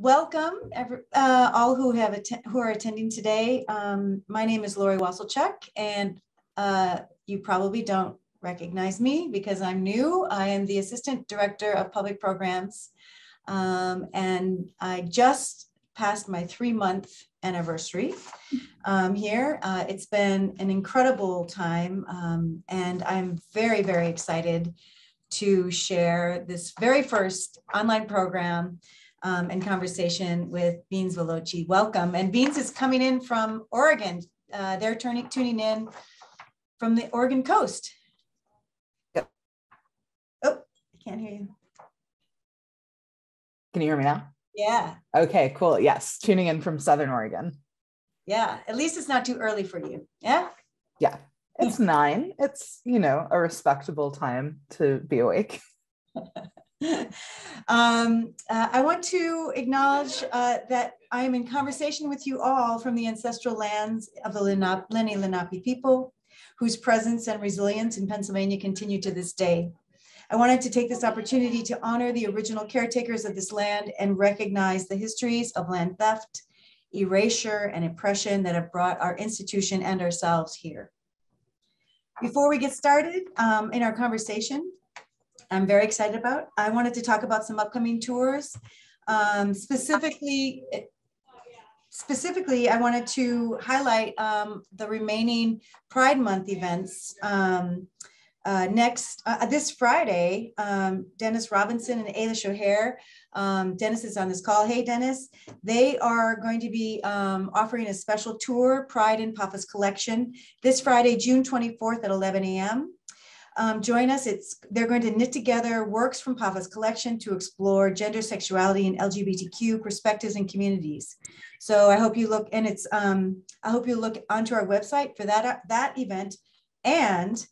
Welcome, all who are attending today. My name is Lori Waselchuk, and you probably don't recognize me because I'm new. I am the Assistant Director of Public Programs, and I just passed my 3-month anniversary here. It's been an incredible time, and I'm very, very excited to share this very first online program and conversation with Beans Velocci. Welcome. And Beans is coming in from Oregon. They're tuning in from the Oregon coast. Yep. Oh, I can't hear you. Can you hear me now? Yeah. Okay, cool. Yes. Tuning in from Southern Oregon. Yeah. At least it's not too early for you. Yeah. Yeah. It's 9. It's, you know, a respectable time to be awake. I want to acknowledge that I am in conversation with you all from the ancestral lands of the Lenni Lenape people, whose presence and resilience in Pennsylvania continue to this day. I wanted to take this opportunity to honor the original caretakers of this land and recognize the histories of land theft, erasure, and oppression that have brought our institution and ourselves here. Before we get started in our conversation, I'm very excited about. I wanted to talk about some upcoming tours. Specifically, I wanted to highlight the remaining Pride Month events. This Friday, Dennis Robinson and Ailish O'Hare, Dennis is on this call. Hey, Dennis. They are going to be offering a special tour, Pride in PAFA's Collection, this Friday, June 24th at 11 a.m. Join us. They're going to knit together works from PAFA's collection to explore gender, sexuality, and LGBTQ perspectives and communities. So I hope you look, and it's I hope you look onto our website for that event. And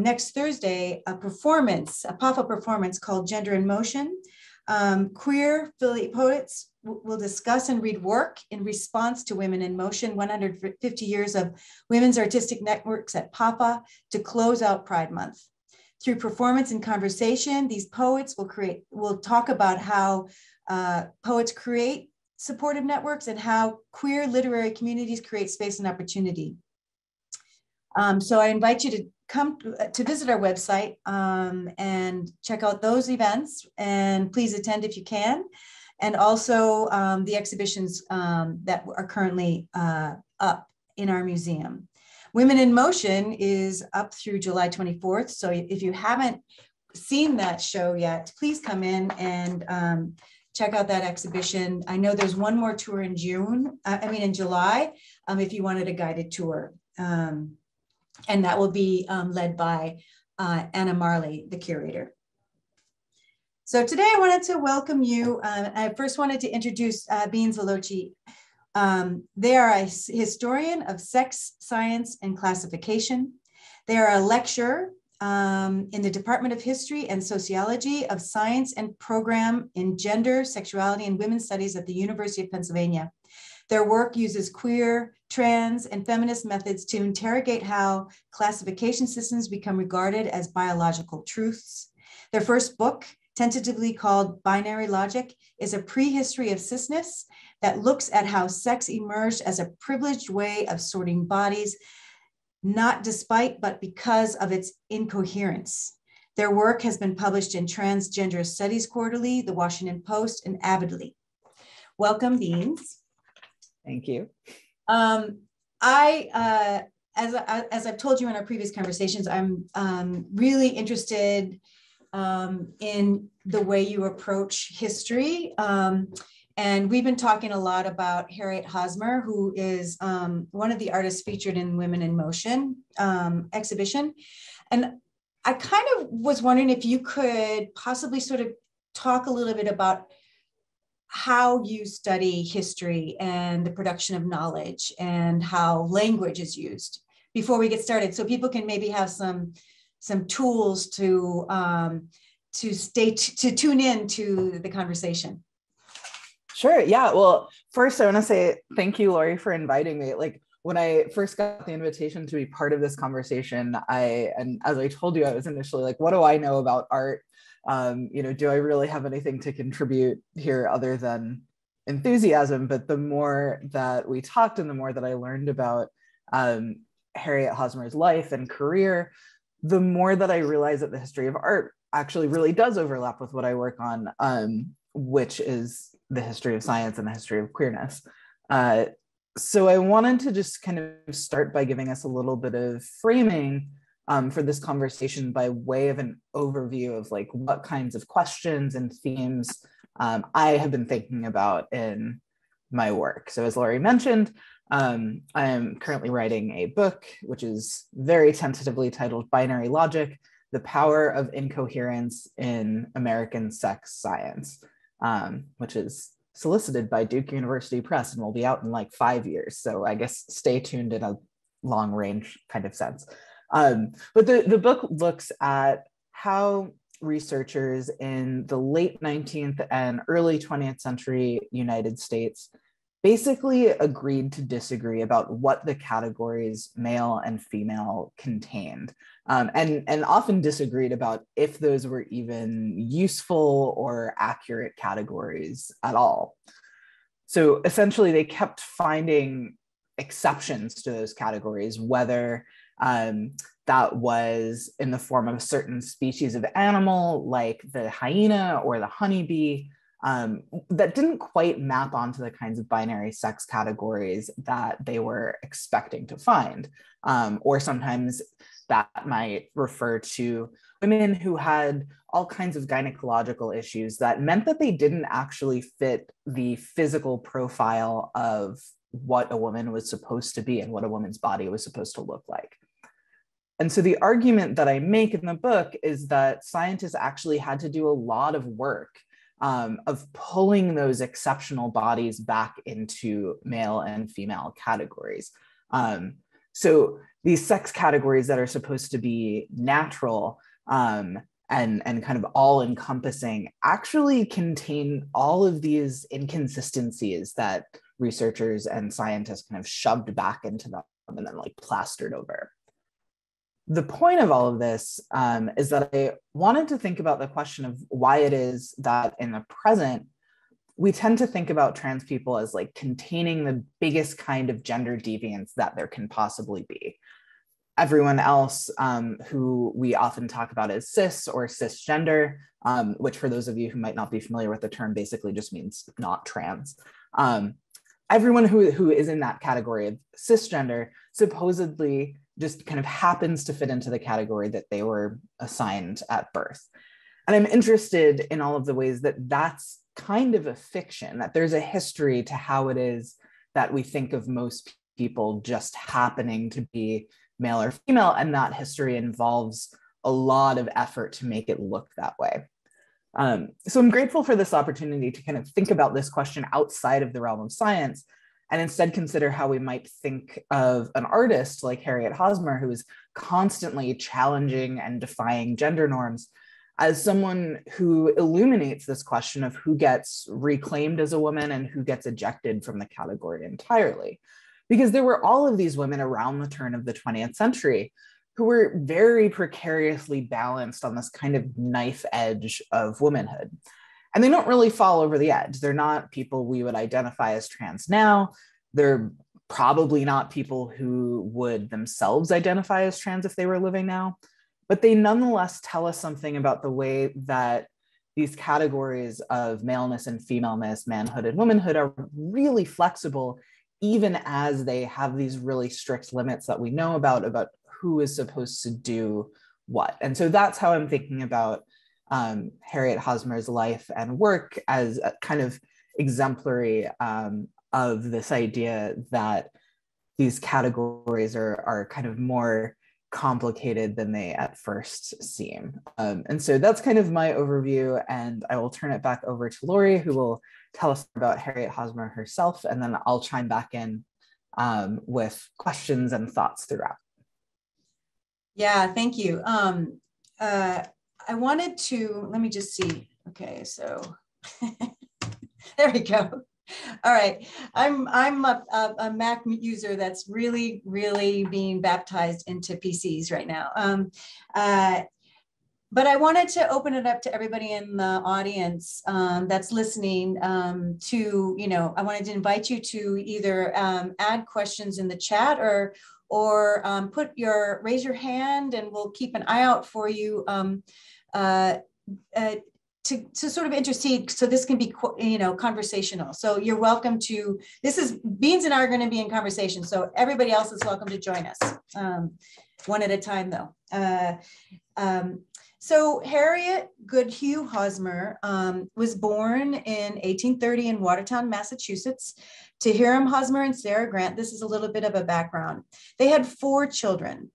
next Thursday, a PAFA performance called Gender in Motion. Queer Philly poets will discuss and read work in response to Women in Motion, 150 years of women's artistic networks at PAFA to close out Pride Month. Through performance and conversation, these poets will talk about how poets create supportive networks and how queer literary communities create space and opportunity. So I invite you to come to visit our website and check out those events, and please attend if you can. And also the exhibitions that are currently up in our museum. Women in Motion is up through July 24th. So if you haven't seen that show yet, please come in and check out that exhibition. I know there's one more tour in July, if you wanted a guided tour. And that will be led by Anna Marley, the curator. So today I wanted to welcome you. I first wanted to introduce Beans Velocci. They are a historian of sex, science, and classification. They are a lecturer in the Department of History and Sociology of Science and Program in Gender, Sexuality, and Women's Studies at the University of Pennsylvania. Their work uses queer, trans, and feminist methods to interrogate how classification systems become regarded as biological truths. Their first book, tentatively called Binary Logic, is a prehistory of cisness that looks at how sex emerged as a privileged way of sorting bodies, not despite, but because of its incoherence. Their work has been published in Transgender Studies Quarterly, The Washington Post, and Avidly. Welcome, Beans. Thank you. As I've told you in our previous conversations, I'm really interested in the way you approach history. And we've been talking a lot about Harriet Hosmer, who is one of the artists featured in Women in Motion exhibition. And I kind of was wondering if you could possibly sort of talk a little bit about how you study history and the production of knowledge and how language is used before we get started, so people can maybe have some tools to tune in to the conversation. Sure. Yeah. Well, first I want to say thank you, Lori, for inviting me. Like, when I first got the invitation to be part of this conversation, and as I told you, I was initially like, what do I know about art? You know, do I really have anything to contribute here other than enthusiasm, but the more that we talked and the more that I learned about Harriet Hosmer's life and career, the more that I realized that the history of art actually really does overlap with what I work on, which is the history of science and the history of queerness. So I wanted to just kind of start by giving us a little bit of framing for this conversation by way of an overview of like what kinds of questions and themes I have been thinking about in my work. So as Lori mentioned, I am currently writing a book, which is very tentatively titled Binary Logic, The Power of Incoherence in American Sex Science, which is solicited by Duke University Press and will be out in like 5 years. So I guess stay tuned in a long range kind of sense. But the book looks at how researchers in the late 19th and early 20th century United States basically agreed to disagree about what the categories male and female contained, and often disagreed about if those were even useful or accurate categories at all. So essentially they kept finding exceptions to those categories, whether that was in the form of a certain species of animal like the hyena or the honeybee, that didn't quite map onto the kinds of binary sex categories that they were expecting to find. Or sometimes that might refer to women who had all kinds of gynecological issues that meant that they didn't actually fit the physical profile of what a woman was supposed to be and what a woman's body was supposed to look like. And so the argument that I make in the book is that scientists actually had to do a lot of work of pulling those exceptional bodies back into male and female categories. So these sex categories that are supposed to be natural and kind of all-encompassing actually contain all of these inconsistencies that researchers and scientists kind of shoved back into them and then like plastered over. The point of all of this is that I wanted to think about the question of why it is that in the present, we tend to think about trans people as like containing the biggest kind of gender deviance that there can possibly be. Everyone else who we often talk about as cis or cisgender, which for those of you who might not be familiar with the term basically just means not trans. Everyone who is in that category of cisgender supposedly just kind of happens to fit into the category that they were assigned at birth. And I'm interested in all of the ways that that's kind of a fiction, that there's a history to how it is that we think of most people just happening to be male or female, and that history involves a lot of effort to make it look that way. So I'm grateful for this opportunity to kind of think about this question outside of the realm of science, and instead consider how we might think of an artist like Harriet Hosmer, who is constantly challenging and defying gender norms, as someone who illuminates this question of who gets reclaimed as a woman and who gets ejected from the category entirely. Because there were all of these women around the turn of the 20th century who were very precariously balanced on this kind of knife edge of womanhood. And they don't really fall over the edge. They're not people we would identify as trans now. They're probably not people who would themselves identify as trans if they were living now. But they nonetheless tell us something about the way that these categories of maleness and femaleness, manhood and womanhood are really flexible, even as they have these really strict limits that we know about who is supposed to do what. And so that's how I'm thinking about Harriet Hosmer's life and work as a kind of exemplary of this idea that these categories are kind of more complicated than they at first seem. And so that's kind of my overview, and I will turn it back over to Lori, who will tell us about Harriet Hosmer herself, and then I'll chime back in with questions and thoughts throughout. Yeah, thank you. I wanted to, let me just see. Okay, so there we go. All right, I'm a Mac user that's really, really being baptized into PCs right now. But I wanted to open it up to everybody in the audience that's listening to, you know, I wanted to invite you to either add questions in the chat or put your, raise your hand, and we'll keep an eye out for you to sort of intercede. So this can be, you know, conversational. So you're welcome to, this is, Beans and I are going to be in conversation. So everybody else is welcome to join us, one at a time though. So Harriet Goodhue Hosmer was born in 1830 in Watertown, Massachusetts, to Hiram Hosmer and Sarah Grant. This is a little bit of a background. They had 4 children.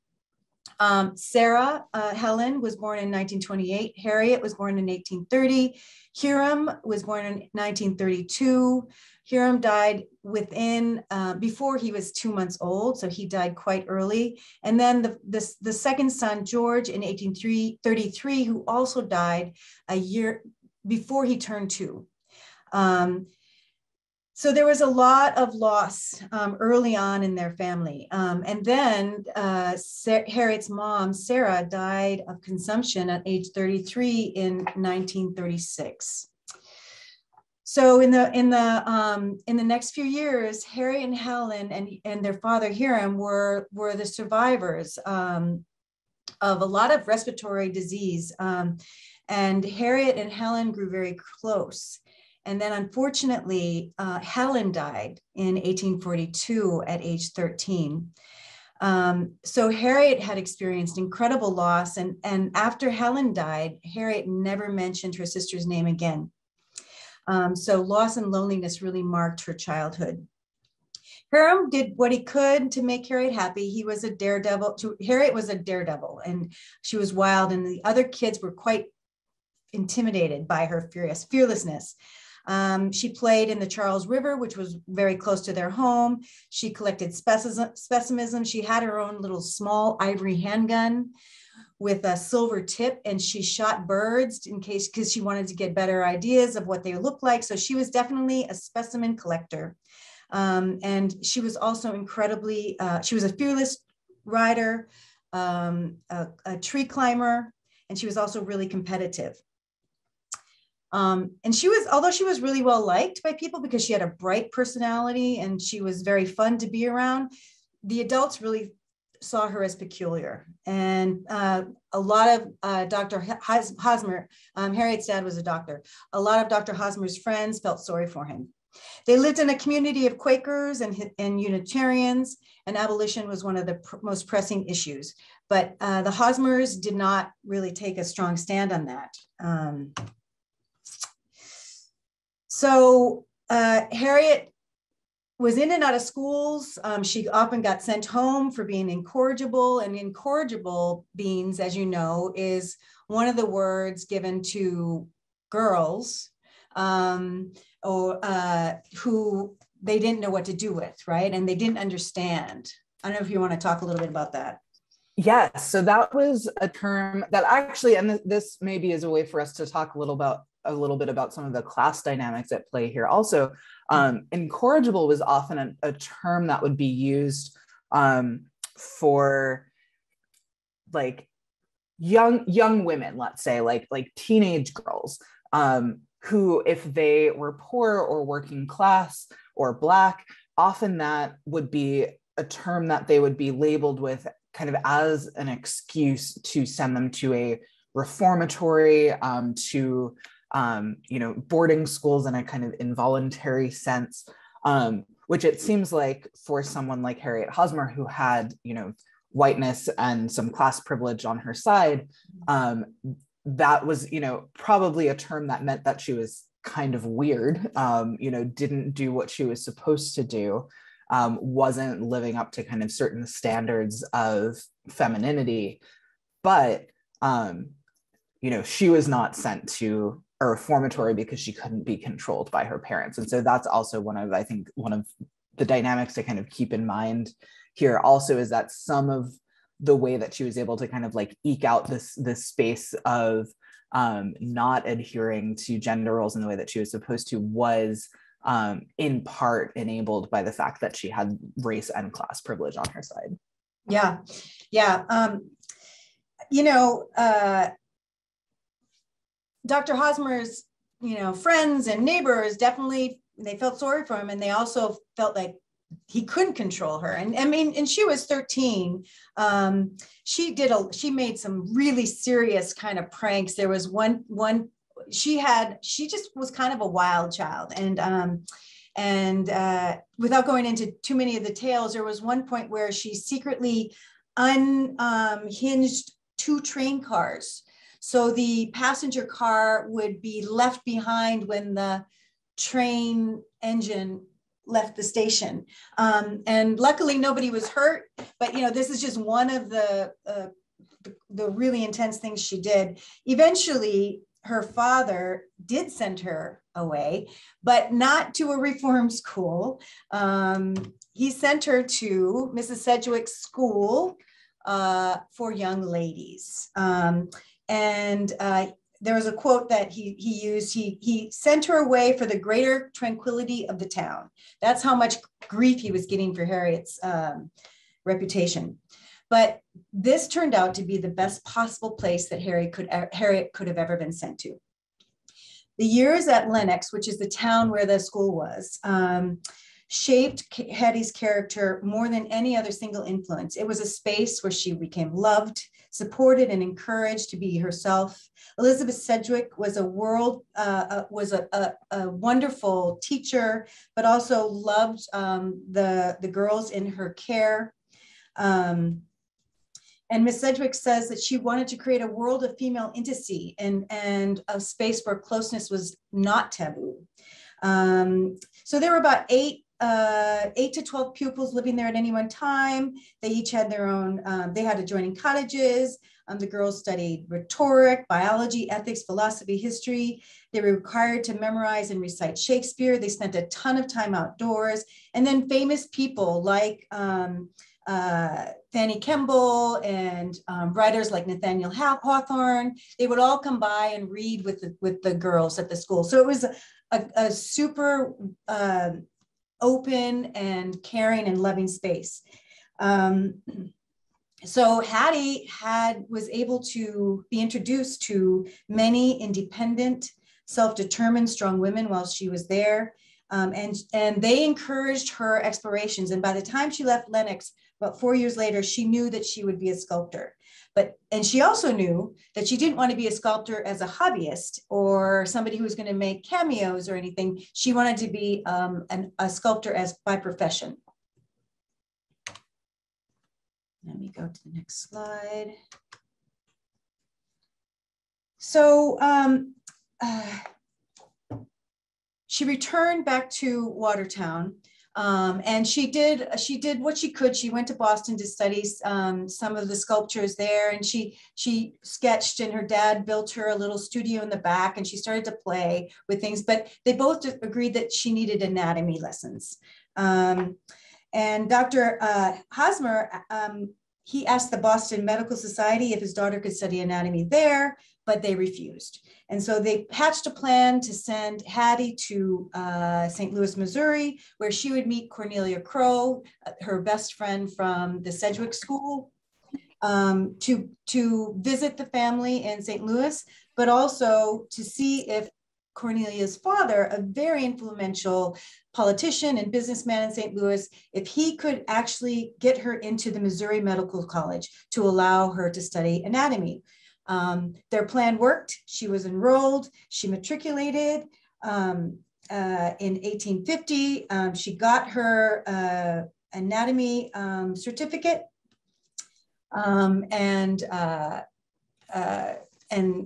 Sarah Helen was born in 1928. Harriet was born in 1830. Hiram was born in 1932. Hiram died within, before he was 2 months old, so he died quite early. And then the second son, George, in 1833, who also died a year before he turned 2. So there was a lot of loss early on in their family. And then Harriet's mom, Sarah, died of consumption at age 33 in 1936. So in the next few years, Harriet and Helen and their father Hiram were the survivors of a lot of respiratory disease, and Harriet and Helen grew very close. And then unfortunately, Helen died in 1842 at age 13. So Harriet had experienced incredible loss, and after Helen died, Harriet never mentioned her sister's name again. So loss and loneliness really marked her childhood. Hiram did what he could to make Harriet happy. He was a daredevil. Harriet was a daredevil, and she was wild, and the other kids were quite intimidated by her fearlessness. She played in the Charles River, which was very close to their home. She collected specimens. She had her own little small ivory handgun with a silver tip, and she shot birds in case, because she wanted to get better ideas of what they looked like. So she was definitely a specimen collector. And she was also incredibly, she was a fearless rider, a tree climber, and she was also really competitive. And she was, although she was really well liked by people because she had a bright personality and she was very fun to be around, the adults really saw her as peculiar. And a lot of Dr. Hosmer, Harriet's dad was a doctor, a lot of Dr. Hosmer's friends felt sorry for him. They lived in a community of Quakers and Unitarians, and abolition was one of the most pressing issues. But the Hosmers did not really take a strong stand on that. So Harriet was in and out of schools. She often got sent home for being incorrigible, and incorrigible, Beans, as you know, is one of the words given to girls who they didn't know what to do with, right? And they didn't understand. I don't know if you want to talk a little bit about that. Yes, so that was a term that actually, and this maybe is a way for us to talk a little bit about some of the class dynamics at play here. Also, incorrigible was often a term that would be used for like young women, let's say, like teenage girls who, if they were poor or working class or Black, often that would be a term that they would be labeled with kind of as an excuse to send them to a reformatory, you know, boarding schools in a kind of involuntary sense, which it seems like for someone like Harriet Hosmer, who had, you know, whiteness and some class privilege on her side, that was, you know, probably a term that meant that she was kind of weird, you know, didn't do what she was supposed to do, wasn't living up to kind of certain standards of femininity, but you know, she was not sent to a reformatory because she couldn't be controlled by her parents. And so that's also one of the dynamics to kind of keep in mind here also, is that some of the way that she was able to kind of like eke out this space of not adhering to gender roles in the way that she was supposed to was in part enabled by the fact that she had race and class privilege on her side. Yeah. You know, Dr. Hosmer's, you know, friends and neighbors definitely, they felt sorry for him, and they also felt like he couldn't control her. And I mean, and she was 13. She made some really serious kind of pranks. There was one she just was kind of a wild child. And without going into too many of the tales, there was one point where she secretly unhinged two train cars. So the passenger car would be left behind when the train engine left the station. And luckily nobody was hurt, but you know, this is just one of the really intense things she did. Eventually, her father did send her away, but not to a reform school. He sent her to Mrs. Sedgwick's school for young ladies. And there was a quote that he used, he sent her away for the greater tranquility of the town. That's how much grief he was getting for Harriet's reputation. But this turned out to be the best possible place that Harriet could have ever been sent to. The years at Lenox, which is the town where the school was, shaped Hetty's character more than any other single influence. It was a space where she became loved, supported, and encouraged to be herself. Elizabeth Sedgwick was a wonderful teacher, but also loved the girls in her care. And Miss Sedgwick says that she wanted to create a world of female intimacy and a space where closeness was not taboo. So there were about 8 to 12 pupils living there at any one time. They each had their own, they had adjoining cottages. The girls studied rhetoric, biology, ethics, philosophy, history. They were required to memorize and recite Shakespeare. They spent a ton of time outdoors. And then famous people like Fanny Kemble and writers like Nathaniel Hawthorne, they would all come by and read with the girls at the school. So it was a super open and caring and loving space. So Hattie was able to be introduced to many independent, self-determined, strong women while she was there. And they encouraged her explorations. And by the time she left Lenox, about 4 years later, she knew that she would be a sculptor. And she also knew that she didn't want to be a sculptor as a hobbyist or somebody who was going to make cameos or anything. She wanted to be a sculptor by profession. Let me go to the next slide. So she returned back to Watertown. And she did what she could. She went to Boston to study some of the sculptures there, and she sketched, and her dad built her a little studio in the back, and she started to play with things, but they both agreed that she needed anatomy lessons. And Dr. Hosmer, he asked the Boston Medical Society if his daughter could study anatomy there, but they refused. And so they hatched a plan to send Hattie to St. Louis, Missouri, where she would meet Cornelia Crow, her best friend from the Sedgwick School, to visit the family in St. Louis, but also to see if Cornelia's father, a very influential politician and businessman in St. Louis, if he could actually get her into the Missouri Medical College to allow her to study anatomy. Their plan worked. She was enrolled. She matriculated in 1850. She got her anatomy certificate, and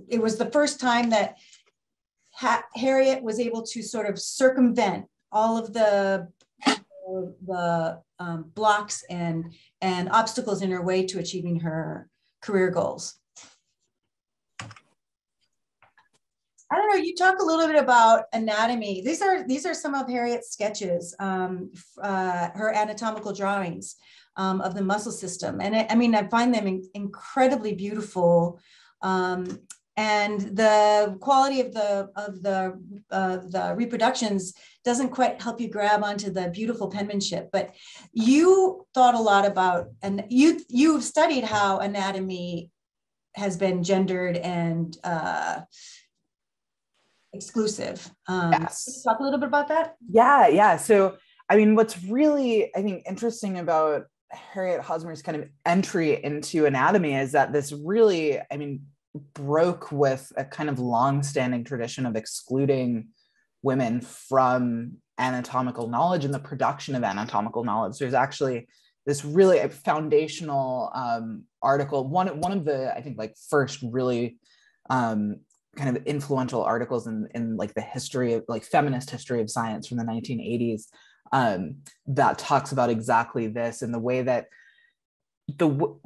it was the first time that Harriet was able to sort of circumvent all of the blocks and obstacles in her way to achieving her career goals. I don't know, you talk a little bit about anatomy. These are some of Harriet's sketches, her anatomical drawings of the muscle system. And I find them incredibly beautiful. And the quality of the reproductions doesn't quite help you grab onto the beautiful penmanship, but you thought a lot about, and you've studied how anatomy has been gendered and exclusive. Can you talk a little bit about that? Yeah. So, I mean, what's really, I think, interesting about Harriet Hosmer's kind of entry into anatomy is that this really, I mean, broke with a kind of long-standing tradition of excluding women from anatomical knowledge and the production of anatomical knowledge. There's actually this really foundational article, one of the, I think, like first really kind of influential articles in like the history of like feminist history of science from the 1980s that talks about exactly this and the way that the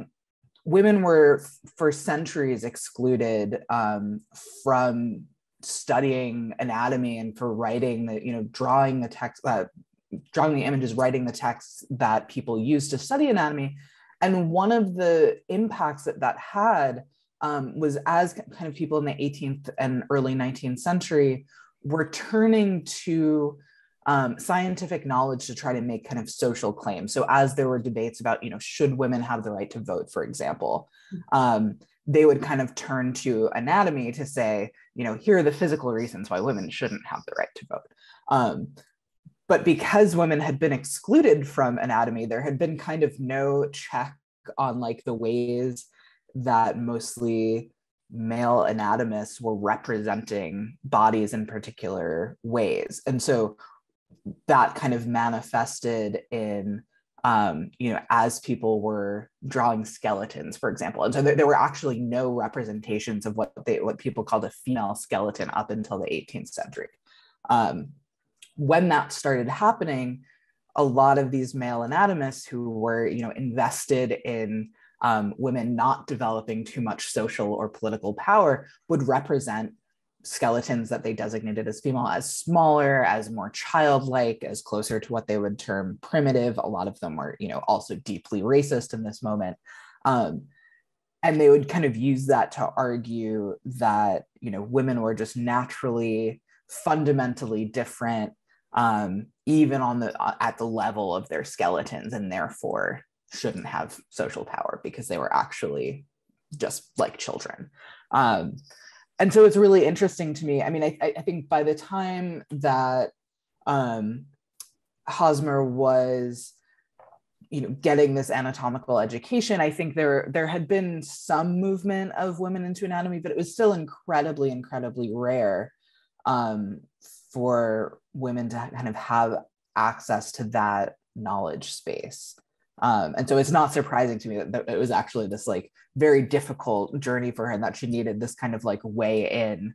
women were for centuries excluded from studying anatomy and for writing the, you know, drawing the text, drawing the images, writing the texts that people used to study anatomy. And one of the impacts that that had was as kind of people in the 18th and early 19th century were turning to scientific knowledge to try to make kind of social claims. So as there were debates about, you know, should women have the right to vote, for example, they would kind of turn to anatomy to say, you know, here are the physical reasons why women shouldn't have the right to vote. But because women had been excluded from anatomy, there had been kind of no check on like the ways that mostly male anatomists were representing bodies in particular ways. And so that kind of manifested in, you know, as people were drawing skeletons, for example. And so there were actually no representations of what people called a female skeleton up until the 18th century. When that started happening, a lot of these male anatomists who were, you know, invested in women not developing too much social or political power would represent skeletons that they designated as female as smaller, as more childlike, as closer to what they would term primitive. A lot of them were, you know, also deeply racist in this moment. And they would kind of use that to argue that, you know, women were just naturally, fundamentally different, even on at the level of their skeletons, and therefore shouldn't have social power because they were actually just like children. And so it's really interesting to me. I mean, I think by the time that Hosmer was, you know, getting this anatomical education, I think there had been some movement of women into anatomy, but it was still incredibly, incredibly rare for women to kind of have access to that knowledge space. And so it's not surprising to me that it was actually this like very difficult journey for her and that she needed this kind of like way in,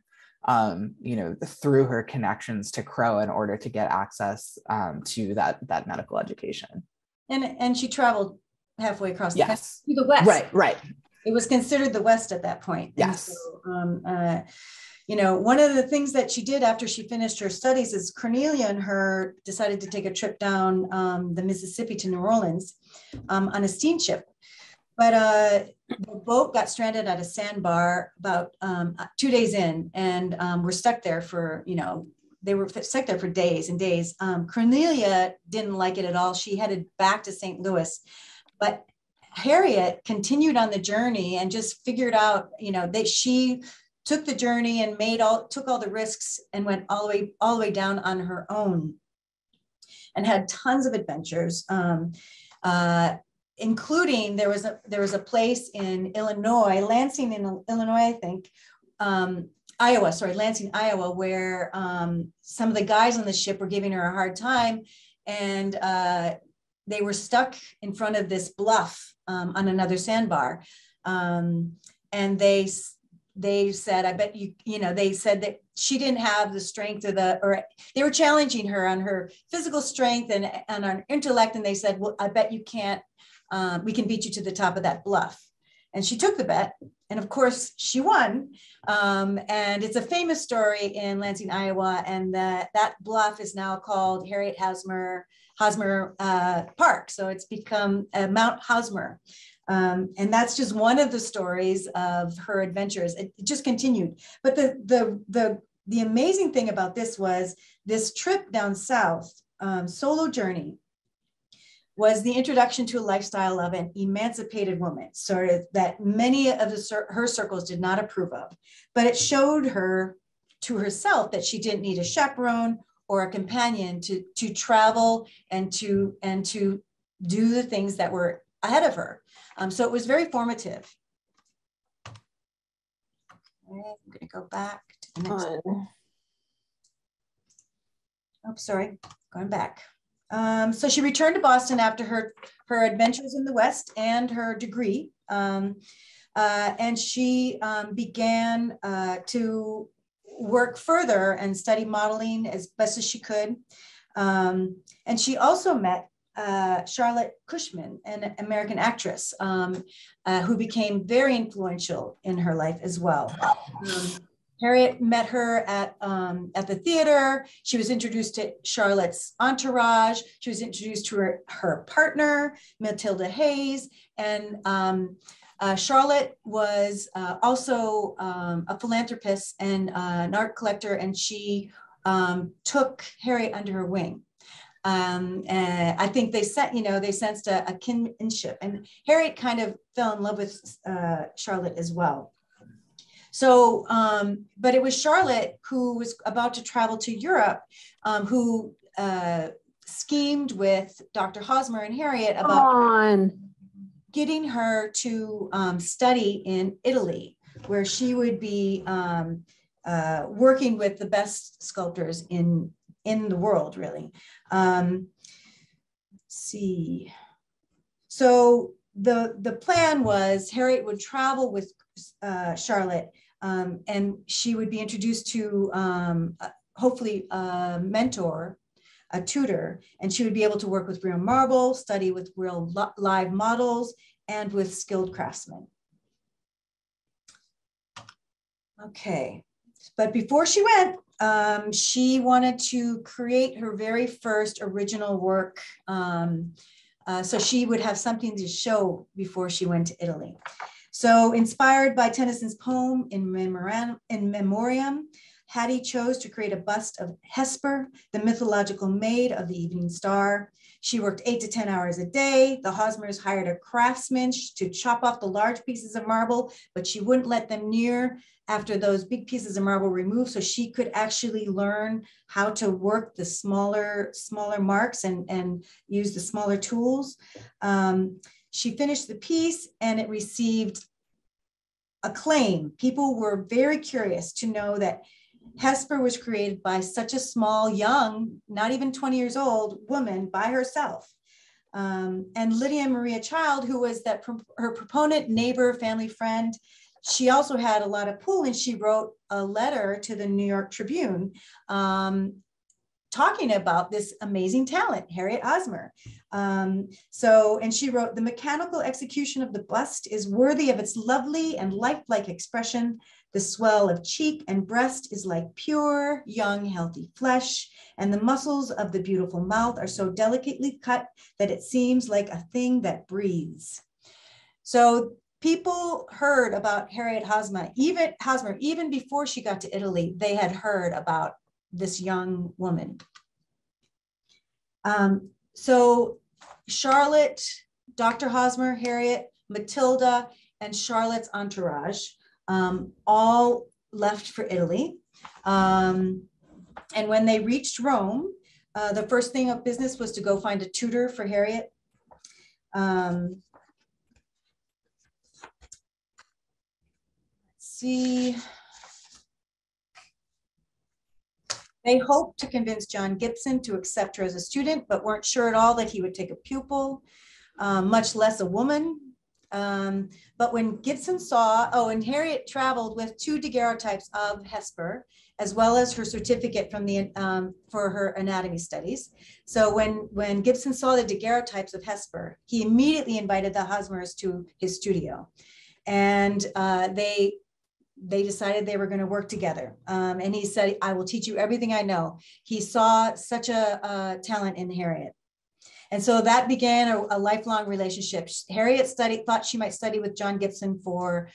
you know, through her connections to Crow in order to get access to that medical education. And she traveled halfway across the country to the West. Right. It was considered the West at that point. Yes. And so, you know, one of the things that she did after she finished her studies is Cornelia and her decided to take a trip down the Mississippi to New Orleans on a steamship. But the boat got stranded at a sandbar about 2 days in, and were stuck there for, you know, they were stuck there for days and days. Cornelia didn't like it at all. She headed back to St. Louis, but Harriet continued on the journey and just figured out, you know, that she took the journey and took all the risks and went all the way down on her own and had tons of adventures, including there was a place in Illinois, Lansing in Illinois, I think, Lansing, Iowa, where some of the guys on the ship were giving her a hard time, and they were stuck in front of this bluff on another sandbar, and they said, I bet you, you know, they said that she didn't have the strength or they were challenging her on her physical strength and on intellect. And they said, well, I bet you can't, we can beat you to the top of that bluff. And she took the bet. And of course she won. And it's a famous story in Lansing, Iowa. And that bluff is now called Harriet Hosmer Park. So it's become Mount Hosmer. And that's just one of the stories of her adventures. It just continued. But the amazing thing about this was this trip down south, solo journey, was the introduction to a lifestyle of an emancipated woman, sort of that many of her circles did not approve of. But it showed her to herself that she didn't need a chaperone or a companion to travel and to do the things that were ahead of her. So it was very formative. I'm going to go back to the next one. Oh, sorry, going back. So she returned to Boston after her adventures in the West and her degree. And she began to work further and study modeling as best as she could. And she also met Charlotte Cushman, an American actress who became very influential in her life as well. Harriet met her at the theater. She was introduced to Charlotte's entourage. She was introduced to her partner, Matilda Hayes. And Charlotte was also a philanthropist and an art collector, and she took Harriet under her wing. And I think they sensed a kinship, and Harriet kind of fell in love with Charlotte as well. So, but it was Charlotte who was about to travel to Europe, who schemed with Dr. Hosmer and Harriet about getting her to study in Italy, where she would be working with the best sculptors in the world, really. Let's see. So the plan was Harriet would travel with Charlotte, and she would be introduced to hopefully a mentor, a tutor, and she would be able to work with real marble, study with real live models, and with skilled craftsmen. Okay, but before she went, she wanted to create her very first original work, so she would have something to show before she went to Italy. So inspired by Tennyson's poem In Memoriam, Hattie chose to create a bust of Hesper, the mythological maid of the evening star. She worked 8 to 10 hours a day. The Hosmers hired a craftsman to chop off the large pieces of marble, but she wouldn't let them near after those big pieces of marble were removed, so she could actually learn how to work the smaller marks and use the smaller tools. She finished the piece and it received acclaim. People were very curious to know that Hesper was created by such a small, young, not even 20 years old woman by herself. And Lydia Maria Child, who was that her proponent, neighbor, family friend, she also had a lot of pull, and she wrote a letter to the New York Tribune talking about this amazing talent, Harriet Hosmer. And she wrote, "The mechanical execution of the bust is worthy of its lovely and lifelike expression. The swell of cheek and breast is like pure, young, healthy flesh, and the muscles of the beautiful mouth are so delicately cut that it seems like a thing that breathes." So people heard about Harriet Hosmer, even before she got to Italy, they had heard about this young woman. So Charlotte, Dr. Hosmer, Harriet, Matilda, and Charlotte's entourage all left for Italy. And when they reached Rome, the first thing of business was to go find a tutor for Harriet. Let's see. They hoped to convince John Gibson to accept her as a student, but weren't sure at all that he would take a pupil, much less a woman. But when Gibson saw, and Harriet traveled with 2 daguerreotypes of Hesper, as well as her certificate from the, for her anatomy studies. So when Gibson saw the daguerreotypes of Hesper, he immediately invited the Hosmers to his studio, and they decided they were going to work together. And he said, "I will teach you everything I know." He saw such a talent in Harriet. And so that began a lifelong relationship. Harriet thought she might study with John Gibson for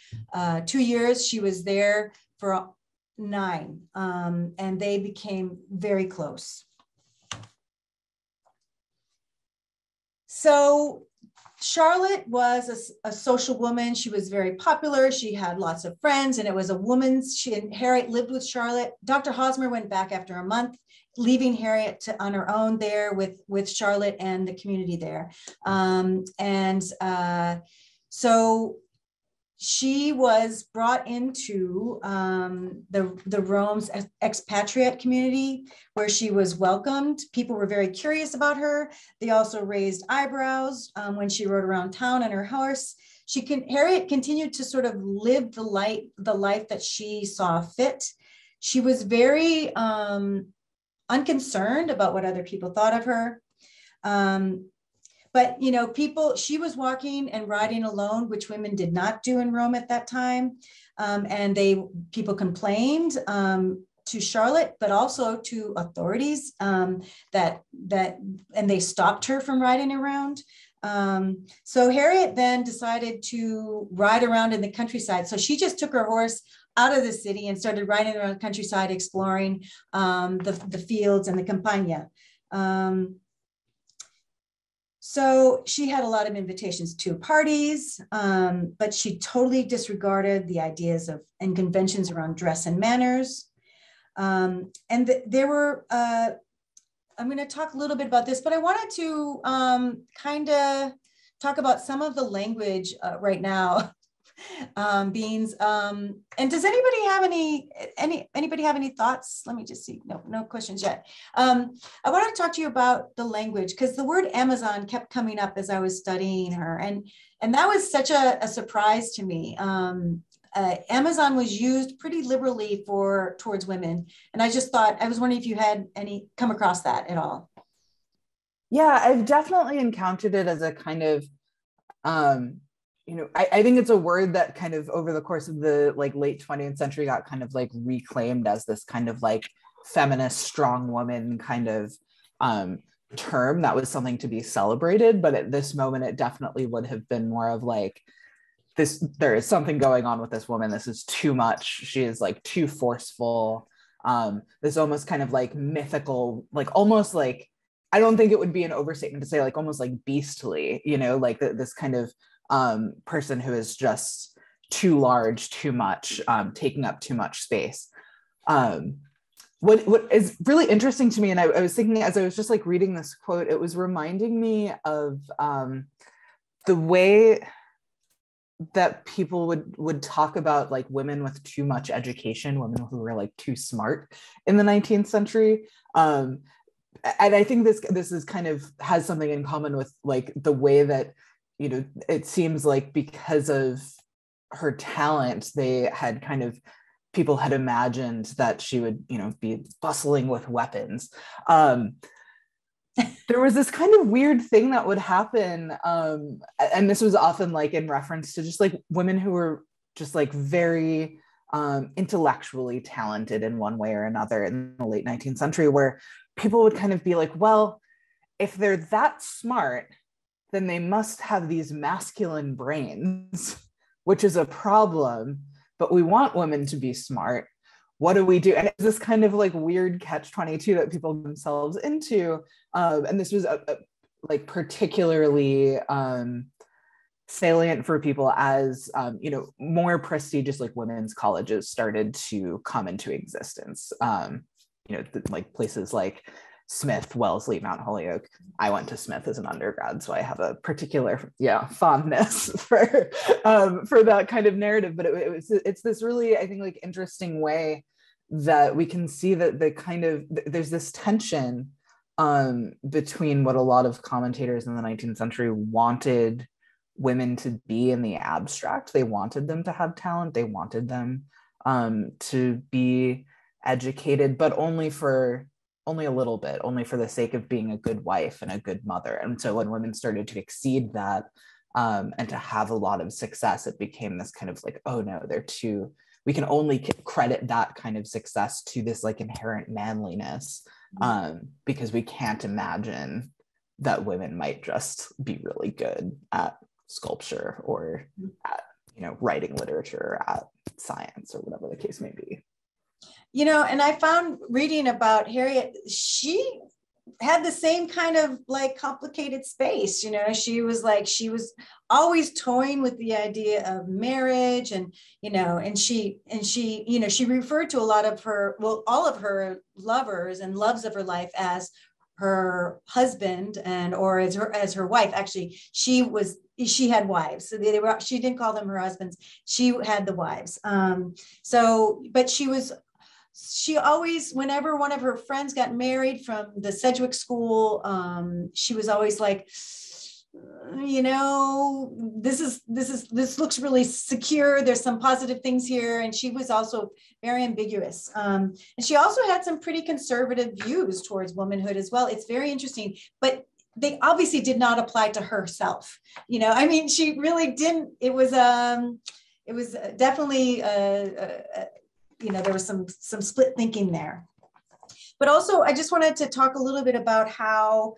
2 years. She was there for 9, and they became very close. So Charlotte was a social woman. She was very popular. She had lots of friends, and it was a woman's. She and Harriet lived with Charlotte. Dr. Hosmer went back after a month, leaving Harriet on her own there with Charlotte and the community there. So she was brought into the Rome's expatriate community, where she was welcomed. People were very curious about her. They also raised eyebrows when she rode around town on her horse. Harriet continued to sort of live the life that she saw fit. She was very unconcerned about what other people thought of her. But, you know, she was walking and riding alone, which women did not do in Rome at that time. And people complained to Charlotte, but also to authorities and they stopped her from riding around. So Harriet then decided to ride around in the countryside. So she just took her horse out of the city and started riding around the countryside, exploring the fields and the campagna. So she had a lot of invitations to parties, but she totally disregarded the ideas and conventions around dress and manners. I'm going to talk a little bit about this, but I wanted to kind of talk about some of the language right now. Beans. And does anybody have anybody have any thoughts? Let me just see. No questions yet. I want to talk to you about the language, because the word Amazon kept coming up as I was studying her. And that was such a surprise to me. Amazon was used pretty liberally towards women. And I was wondering if you had come across that at all. Yeah, I've definitely encountered it as a kind of, I think it's a word that kind of over the course of the late 20th century got kind of reclaimed as this kind of feminist strong woman kind of term that was something to be celebrated. But at this moment, it definitely would have been more of there is something going on with this woman. This is too much. She is too forceful. This almost kind of mythical, almost I don't think it would be an overstatement to say almost beastly, this kind of person who is just too large, too much, taking up too much space. What is really interesting to me, and I was thinking as I was just reading this quote, it was reminding me of the way that people would talk about women with too much education, women who were too smart in the 19th century. And I think this is kind of has something in common with the way that it seems because of her talent, people had imagined that she would, be bustling with weapons. There was this kind of weird thing that would happen. And this was often in reference to just women who were just very intellectually talented in one way or another in the late 19th century, where people would kind of be well, if they're that smart, then they must have these masculine brains, which is a problem, but we want women to be smart. What do we do? And it's this kind of weird catch-22 that people themselves into. And this was particularly salient for people as, more prestigious women's colleges started to come into existence. Places like Smith, Wellesley, Mount Holyoke. I went to Smith as an undergrad, so I have a particular fondness for that kind of narrative. But it's this really, I think, interesting way that we can see that there's this tension between what a lot of commentators in the 19th century wanted women to be in the abstract. They wanted them to have talent. They wanted them to be educated, but only a little bit, only for the sake of being a good wife and a good mother. And so when women started to exceed that and to have a lot of success, it became this kind of oh no, we can only credit that kind of success to this inherent manliness, because we can't imagine that women might just be really good at sculpture or at, writing literature or at science or whatever the case may be. And I found reading about Harriet, she had the same kind of like complicated space, you know. She was always toying with the idea of marriage, and, you know, and she, you know, she referred to a lot of her, well, all of her lovers and loves of her life as her husband and, or as her wife. Actually, she had wives. So she didn't call them her husbands. She had the wives. But she always, whenever one of her friends got married from the Sedgwick school, she was always like, you know, this looks really secure. There's some positive things here. And she was also very ambiguous. And she also had some pretty conservative views towards womanhood as well. It's very interesting, but they obviously did not apply to herself. You know, I mean, she really didn't, it was definitely, you know, there was some split thinking there. But also, I just wanted to talk a little bit about how,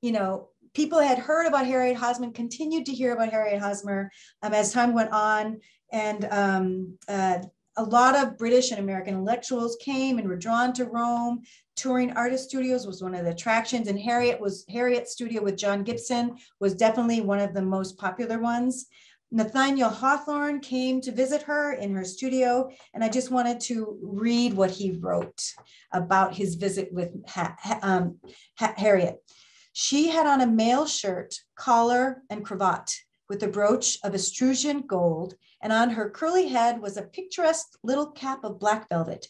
you know, people had heard about Harriet Hosmer, continued to hear about Harriet Hosmer as time went on. And a lot of British and American intellectuals came and were drawn to Rome. Touring artist studios was one of the attractions. And Harriet's studio with John Gibson was definitely one of the most popular ones. Nathaniel Hawthorne came to visit her in her studio, and I just wanted to read what he wrote about his visit with Harriet. She had on a male shirt, collar, and cravat with a brooch of Etruscan gold, and on her curly head was a picturesque little cap of black velvet,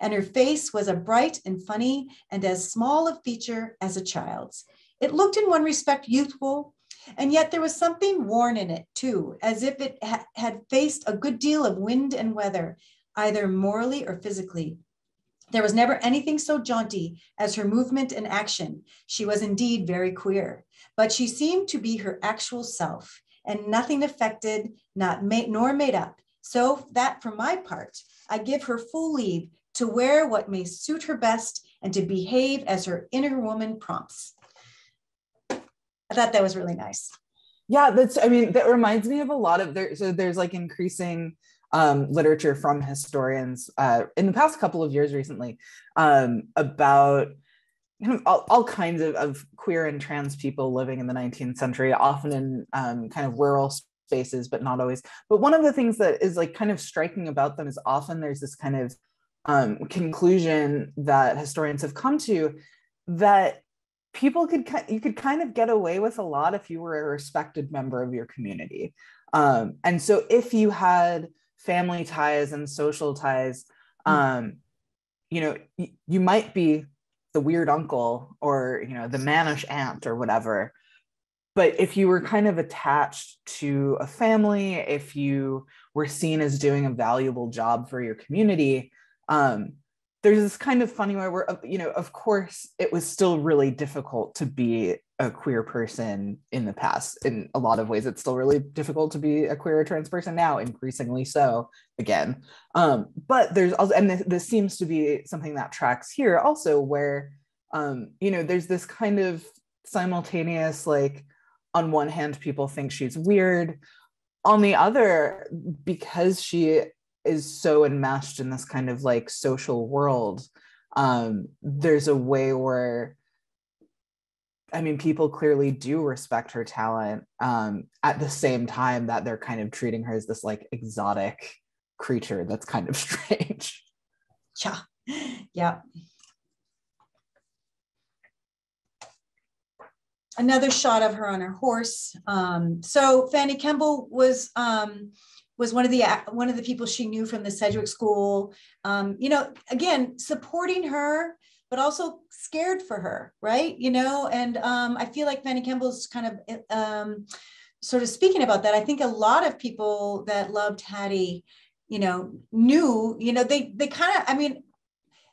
and her face was a bright and funny and as small of feature as a child's. It looked in one respect youthful, and yet there was something worn in it too, as if it had faced a good deal of wind and weather, either morally or physically. There was never anything so jaunty as her movement and action. She was indeed very queer, but she seemed to be her actual self, and nothing affected, nor made up. So that for my part, I give her full leave to wear what may suit her best and to behave as her inner woman prompts. I thought that was really nice. Yeah, that reminds me of a lot of there's like increasing literature from historians in the past couple of years recently about kind of all kinds of queer and trans people living in the 19th century, often in kind of rural spaces, but not always. But one of the things that is like kind of striking about them is often there's this kind of conclusion that historians have come to that you could kind of get away with a lot if you were a respected member of your community. And so if you had family ties and social ties, you know, you might be the weird uncle or, you know, the mannish aunt or whatever. But if you were kind of attached to a family, if you were seen as doing a valuable job for your community, there's this kind of funny way where, you know, of course, it was still really difficult to be a queer person in the past. In a lot of ways, it's still really difficult to be a queer or trans person now, increasingly so, again. But there's also, and this seems to be something that tracks here also, where, you know, there's this kind of simultaneous, like, on one hand, people think she's weird. On the other, because she is so enmeshed in this kind of like social world, there's a way where, I mean, people clearly do respect her talent at the same time that they're kind of treating her as this like exotic creature that's kind of strange. Yeah. Yeah. Another shot of her on her horse. So Fanny Kemble was one of the people she knew from the Sedgwick school, you know, again, supporting her, but also scared for her, right? You know, and I feel like Fanny Kemble's kind of sort of speaking about that. I think a lot of people that loved Hattie, you know, knew, you know, they kind of, I mean,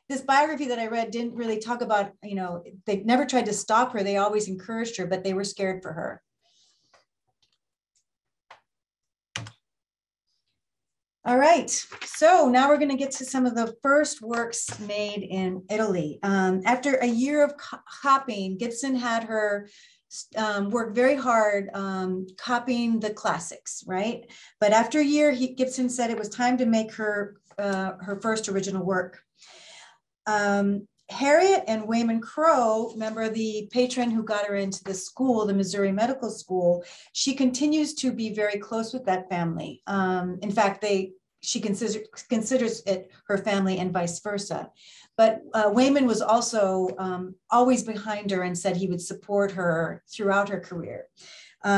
this biography that I read didn't really talk about, you know, they never tried to stop her. They always encouraged her, but they were scared for her. All right, so now we're gonna get to some of the first works made in Italy. After a year of copying, Gibson had her work very hard copying the classics, right? But after a year, Gibson said it was time to make her first original work. Harriet and Wayman Crow, remember the patron who got her into the school, the Missouri Medical School, she continues to be very close with that family. In fact, she considers it her family and vice versa. But Wayman was also always behind her and said he would support her throughout her career.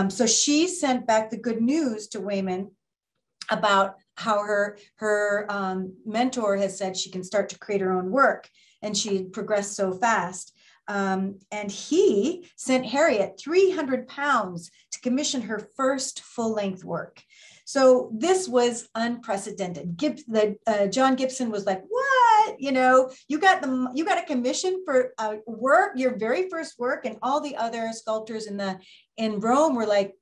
So she sent back the good news to Wayman about how her mentor has said she can start to create her own work, and she progressed so fast. And he sent Harriet 300 pounds to commission her first full-length work. So this was unprecedented. John Gibson was like, what? You know, you got a commission for work, your very first work, and all the other sculptors in Rome were like,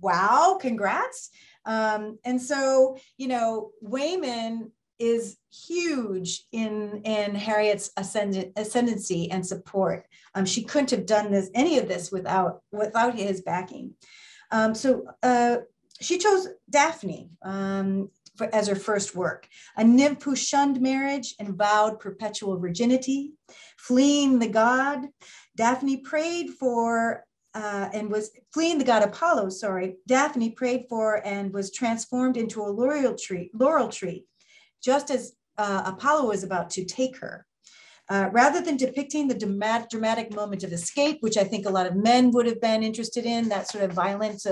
wow, congrats. And so, you know, Wayman is huge in Harriet's ascendancy and support. She couldn't have done any of this without his backing. She chose Daphne as her first work, a nymph who shunned marriage and vowed perpetual virginity, fleeing the god. Daphne prayed for Daphne prayed for and was transformed into a laurel tree, just as Apollo was about to take her. Rather than depicting the dramatic moment of escape, which I think a lot of men would have been interested in, that sort of violent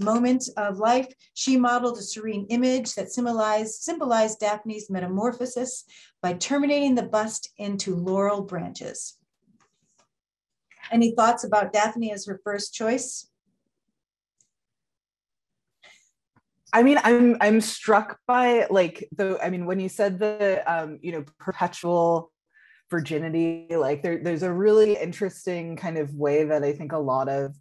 moment of life, she modeled a serene image that symbolized Daphne's metamorphosis by terminating the bust into laurel branches. Any thoughts about Daphne as her first choice? I mean, I'm struck by, like, when you said the you know, perpetual virginity, like there's a really interesting kind of way that I think a lot of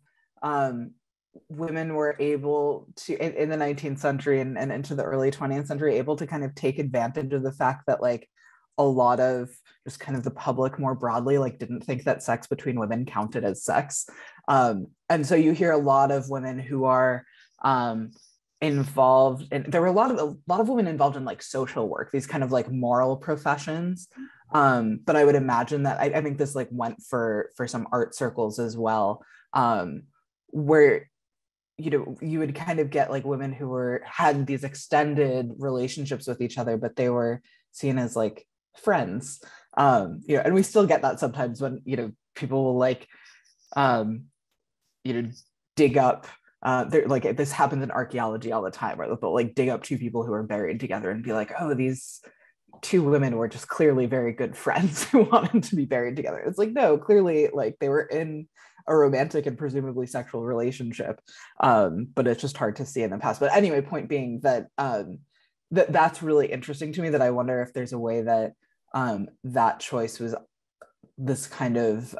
women were able to in the 19th century and into the early 20th century, able to kind of take advantage of the fact that, like, a lot of just kind of the public more broadly, like, didn't think that sex between women counted as sex. And so you hear a lot of women who are involved, and there were a lot of women involved in, like, social work, these kind of, like, moral professions. But I would imagine that I think this, like, went for some art circles as well, where, you know, you would kind of get, like, women who had these extended relationships with each other, but they were seen as, like, friends, you know, and we still get that sometimes when, you know, people will, like, you know, dig up. They're like, this happens in archaeology all the time, where they'll, like, dig up two people who are buried together and be like, oh, these two women were just clearly very good friends who wanted to be buried together. It's like, no, clearly, like, they were in a romantic and presumably sexual relationship, but it's just hard to see in the past. But anyway, point being that that's really interesting to me, that I wonder if there's a way that that choice was this kind of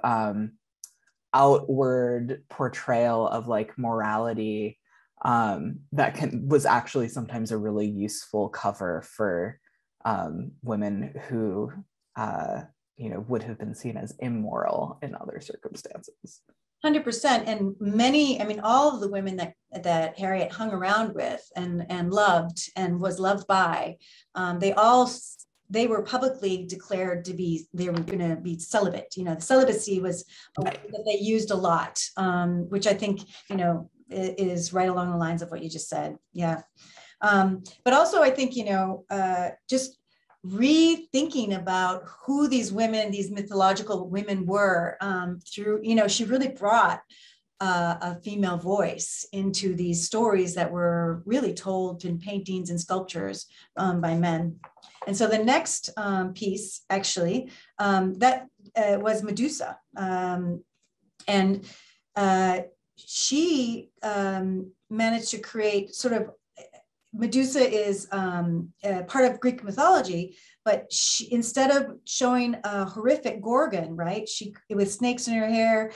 outward portrayal of, like, morality that was actually sometimes a really useful cover for women who you know, would have been seen as immoral in other circumstances. 100%, and many, I mean, all of the women that Harriet hung around with and loved and was loved by, they were publicly declared to be, they were going to be celibate. You know, the celibacy was a word that they used a lot, which I think, you know, is right along the lines of what you just said. Yeah. But also I think, you know, just rethinking about who these women, these mythological women were through, you know, she really brought a female voice into these stories that were really told in paintings and sculptures by men. And so the next piece, actually, that was Medusa. She managed to create sort of, Medusa is part of Greek mythology, but she, instead of showing a horrific gorgon, right? She, with snakes in her hair,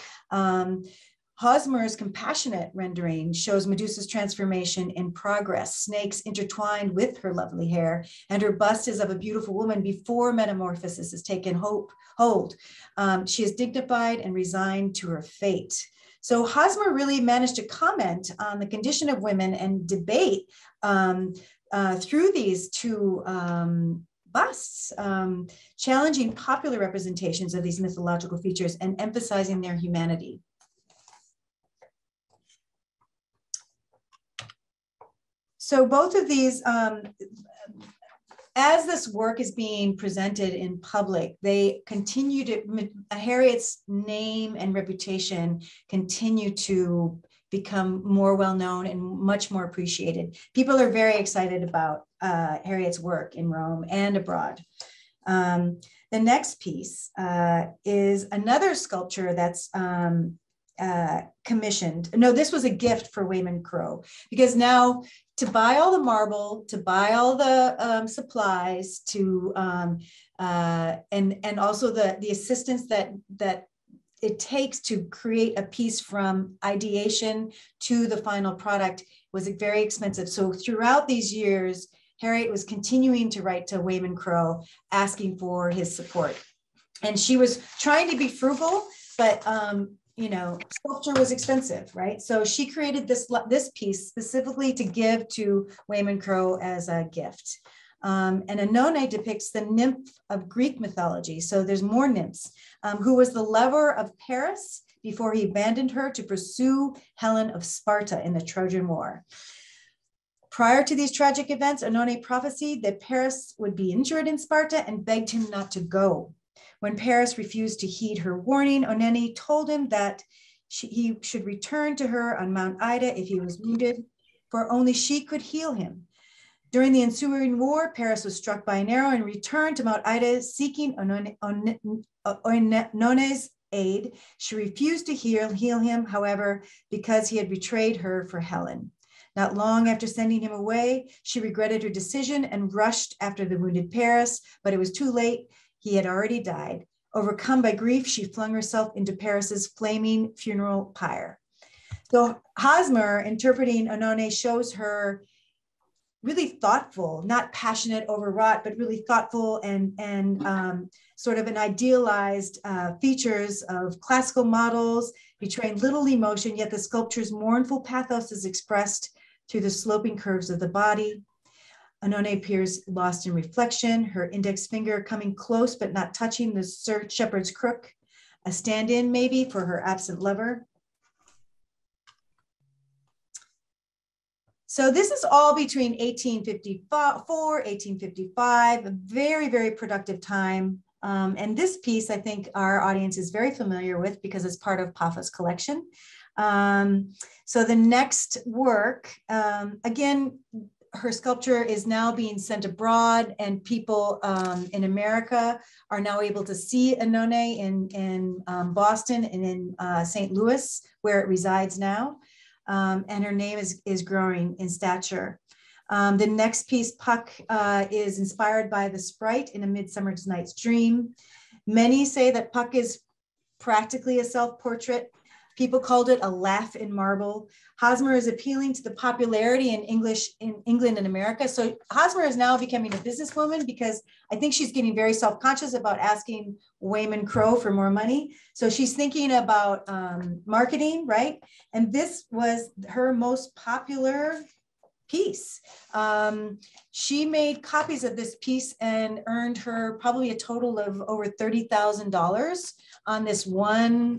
Hosmer's compassionate rendering shows Medusa's transformation in progress, snakes intertwined with her lovely hair, and her bust is of a beautiful woman before metamorphosis has taken hold. She is dignified and resigned to her fate. So Hosmer really managed to comment on the condition of women and debate through these two busts, challenging popular representations of these mythological features and emphasizing their humanity. So both of these, as this work is being presented in public, they continue to, Harriet's name and reputation continue to become more well-known and much more appreciated. People are very excited about Harriet's work in Rome and abroad. The next piece is another sculpture that's commissioned. No, this was a gift for Wayman Crow, because now to buy all the marble, to buy all the supplies, to and also the assistance that it takes to create a piece from ideation to the final product was very expensive. So throughout these years, Harriet was continuing to write to Wayman Crow asking for his support. And she was trying to be frugal, but you know, sculpture was expensive, right? So she created this piece specifically to give to Wayman Crow as a gift. And Oenone depicts the nymph of Greek mythology. So there's more nymphs, who was the lover of Paris before he abandoned her to pursue Helen of Sparta in the Trojan War. Prior to these tragic events, Oenone prophesied that Paris would be injured in Sparta and begged him not to go. When Paris refused to heed her warning, Oenone told him that he should return to her on Mount Ida if he was wounded, for only she could heal him. During the ensuing war, Paris was struck by an arrow and returned to Mount Ida seeking Oenone's aid. She refused to heal him, however, because he had betrayed her for Helen. Not long after sending him away, she regretted her decision and rushed after the wounded Paris, but it was too late. He had already died. Overcome by grief, she flung herself into Paris's flaming funeral pyre. So Hosmer, interpreting Oenone, shows her really thoughtful, not passionate, overwrought, but really thoughtful and sort of an idealized features of classical models, betraying little emotion, yet the sculpture's mournful pathos is expressed through the sloping curves of the body. Oenone appears lost in reflection, her index finger coming close but not touching the shepherd's crook, a stand-in maybe for her absent lover. So this is all between 1854, 1855, a very, very productive time. And this piece, I think our audience is very familiar with because it's part of PAFA's collection. So the next work, again, her sculpture is now being sent abroad, and people in America are now able to see Oenone in Boston and in St. Louis, where it resides now. And her name is growing in stature. The next piece, Puck, is inspired by the sprite in A Midsummer Night's Dream. Many say that Puck is practically a self-portrait. People called it a laugh in marble. Hosmer is appealing to the popularity in England and America. So Hosmer is now becoming a businesswoman, because I think she's getting very self-conscious about asking Wayman Crow for more money. So she's thinking about marketing, right? And this was her most popular piece. She made copies of this piece and earned her probably a total of over $30,000 on this one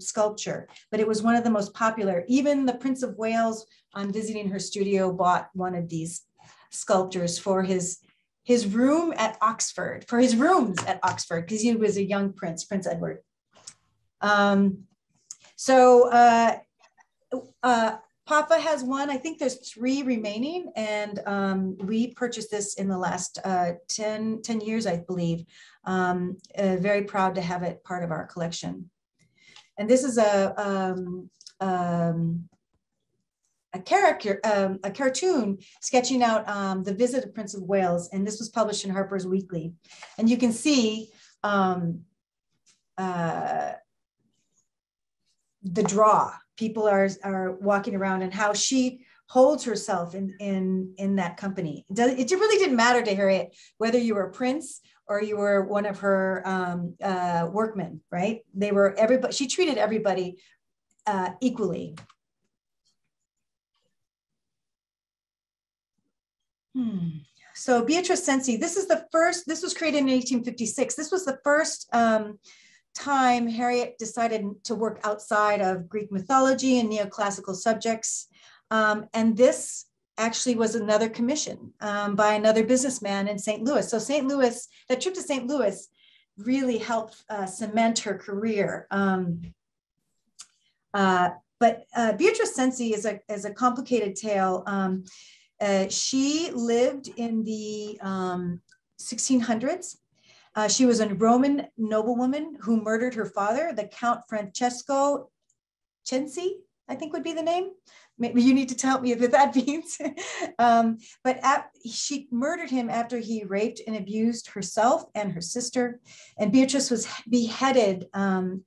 sculpture, but it was one of the most popular. Even the Prince of Wales, on visiting her studio, bought one of these sculptures for his room at Oxford, for his rooms at Oxford, because he was a young prince, Prince Edward. PAFA has one, I think there's 3 remaining, and we purchased this in the last 10 years, I believe. Very proud to have it part of our collection. And this is a cartoon sketching out the visit of Prince of Wales, and this was published in Harper's Weekly. And you can see the draw. People are walking around, and how she holds herself in that company. It really didn't matter to Harriet whether you were a prince or you were one of her workmen, right? They were everybody. She treated everybody equally. So Beatrice Cenci, this was created in 1856. This was the first time Harriet decided to work outside of Greek mythology and neoclassical subjects. And this actually was another commission by another businessman in St. Louis. So St. Louis, that trip to St. Louis really helped cement her career. But Beatrice Cenci is a complicated tale. She lived in the 1600s. She was a Roman noblewoman who murdered her father, the Count Francesco Cenci, I think would be the name. Maybe you need to tell me what that means. She murdered him after he raped and abused herself and her sister. And Beatrice was beheaded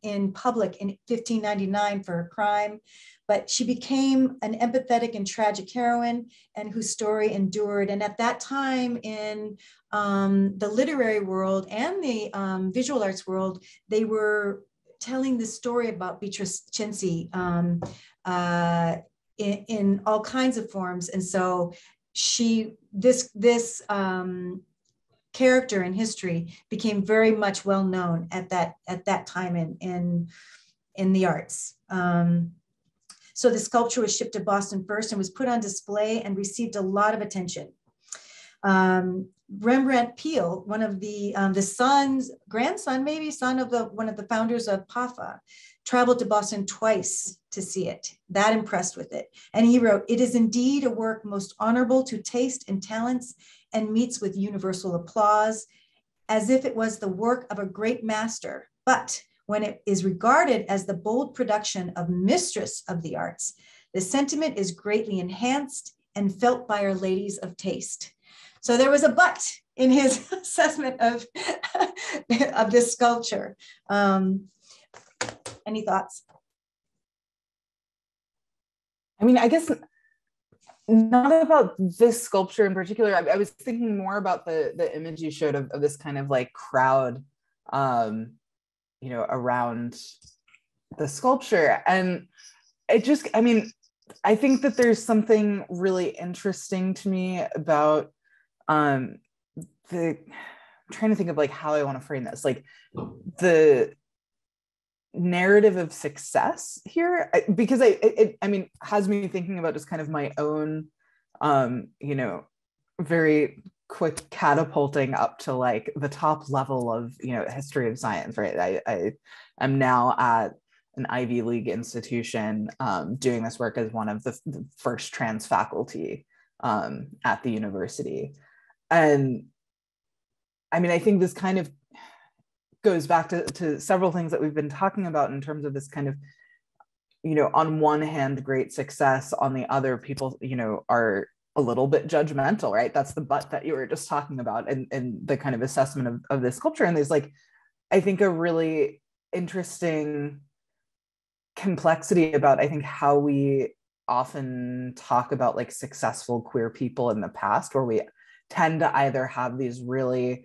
in public in 1599 for her crime. But she became an empathetic and tragic heroine and whose story endured. And at that time in the literary world and the visual arts world, they were telling this story about Beatrice Cenci in all kinds of forms. And so this character in history became very much well known at that time in the arts. So the sculpture was shipped to Boston first and was put on display and received a lot of attention. Rembrandt Peale, one of one of the founders of PAFA, traveled to Boston twice to see it, that impressed with it. And he wrote, "It is indeed a work most honorable to taste and talents and meets with universal applause as if it was the work of a great master. But when it is regarded as the bold production of mistress of the arts, the sentiment is greatly enhanced and felt by our ladies of taste." So there was a but in his assessment of this sculpture. Any thoughts? I mean, I guess not about this sculpture in particular. I was thinking more about the image you showed of this kind of like crowd, around the sculpture. And it just, I mean, I think that there's something really interesting to me about I'm trying to think of like how I want to frame this, like the narrative of success here, because it has me thinking about just kind of my own, very quick catapulting up to like the top level of, history of science, right? I am now at an Ivy League institution doing this work as one of the first trans faculty at the university. And I mean, I think this kind of goes back to several things that we've been talking about in terms of this kind of, on one hand, great success, on the other, people, are a little bit judgmental, right? That's the but that you were just talking about and the kind of assessment of this sculpture. And there's like, I think a really interesting complexity about, I think, how we often talk about like successful queer people in the past, where we tend to either have these really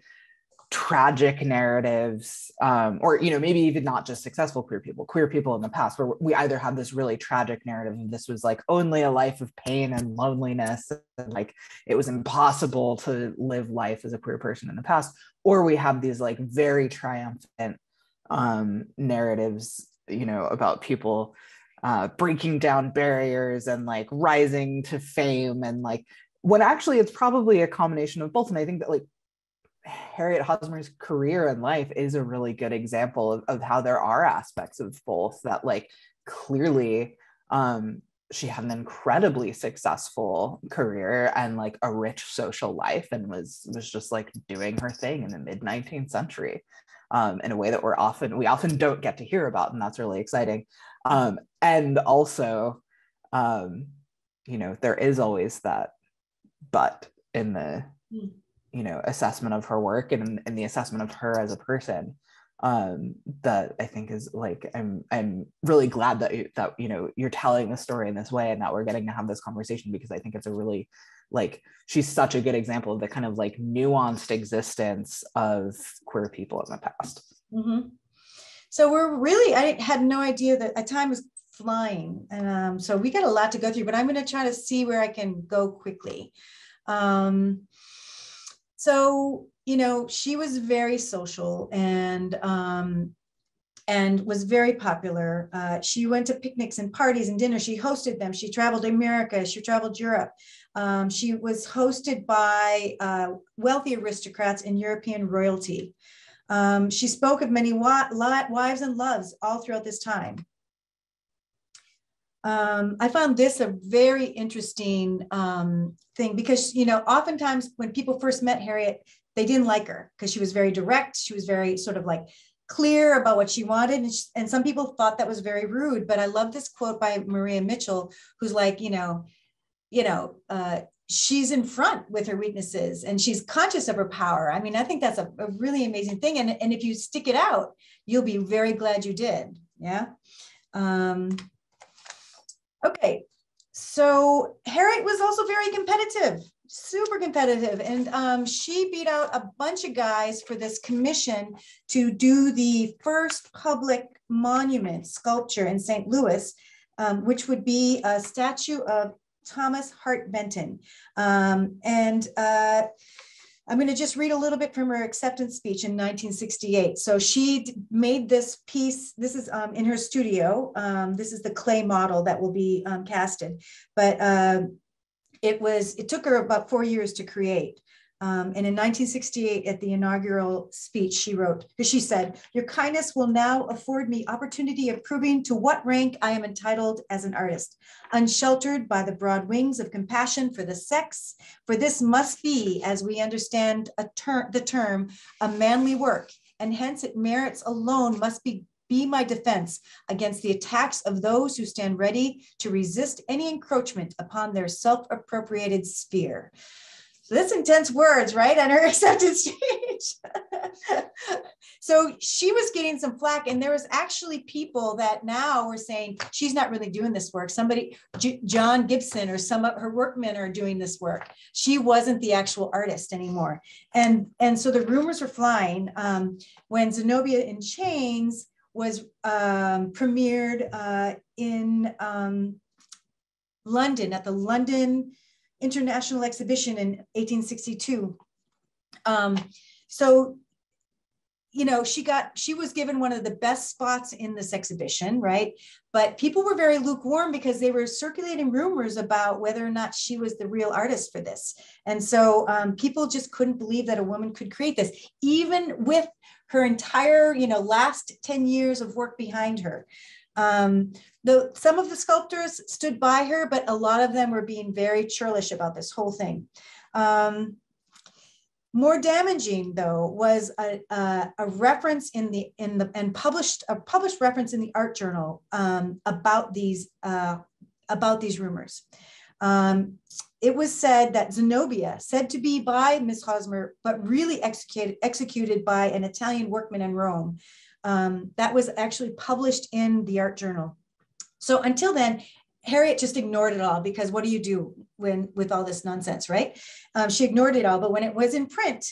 tragic narratives or, maybe even not just successful queer people in the past, where we either have this really tragic narrative and this was like only a life of pain and loneliness, and like it was impossible to live life as a queer person in the past, or we have these like very triumphant narratives, about people breaking down barriers and like rising to fame and like, when actually it's probably a combination of both. And I think that like Harriet Hosmer's career and life is a really good example of how there are aspects of both that like clearly she had an incredibly successful career and like a rich social life and was just like doing her thing in the mid 19th century in a way that we often don't get to hear about. And that's really exciting. And also, there is always that but in the assessment of her work and in the assessment of her as a person that I think is like I'm really glad that you're telling the story in this way and that we're getting to have this conversation, because I think it's a really like she's such a good example of the kind of like nuanced existence of queer people in the past. Mm-hmm. So I had no idea that time was flying. So we got a lot to go through, but I'm going to try to see where I can go quickly. So, you know, she was very social and was very popular. She went to picnics and parties and dinners. She hosted them. She traveled America. She traveled Europe. She was hosted by wealthy aristocrats and European royalty. She spoke of many wives and loves all throughout this time. I found this a very interesting thing because, you know, oftentimes when people first met Harriet, they didn't like her because she was very direct. She was very sort of like clear about what she wanted. And, and some people thought that was very rude, but I love this quote by Maria Mitchell, who's like, she's in front with her weaknesses and she's conscious of her power. I mean, I think that's a really amazing thing. And if you stick it out, you'll be very glad you did. Yeah. Okay. So Harriet was also very competitive, super competitive. And she beat out a bunch of guys for this commission to do the first public monument sculpture in St. Louis, which would be a statue of Thomas Hart Benton. I'm going to just read a little bit from her acceptance speech in 1968. So she made this piece. This is in her studio. This is the clay model that will be casted, but it took her about 4 years to create. And in 1968, at the inaugural speech, she said, "Your kindness will now afford me opportunity of proving to what rank I am entitled as an artist, unsheltered by the broad wings of compassion for the sex, for this must be, as we understand the term, a manly work, and hence it merits alone must be my defense against the attacks of those who stand ready to resist any encroachment upon their self-appropriated sphere." So that's intense words, right? On her acceptance speech. So she was getting some flack, and there was actually people that now were saying, she's not really doing this work. Somebody, John Gibson or some of her workmen are doing this work. She wasn't the actual artist anymore. And so the rumors were flying. When Zenobia in Chains was premiered in London, at the London International Exhibition in 1862. So, you know, she was given one of the best spots in this exhibition, right? But people were very lukewarm because they were circulating rumors about whether or not she was the real artist for this. And so people just couldn't believe that a woman could create this, even with her entire, you know, last 10 years of work behind her. Though some of the sculptors stood by her, but a lot of them were being very churlish about this whole thing. More damaging, though, was a reference published reference in the art journal about these rumors. It was said that Zenobia, said to be by Miss Hosmer, but really executed by an Italian workman in Rome. That was actually published in the art journal. So until then, Harriet just ignored it all because what do you do with all this nonsense, right? She ignored it all, but when it was in print,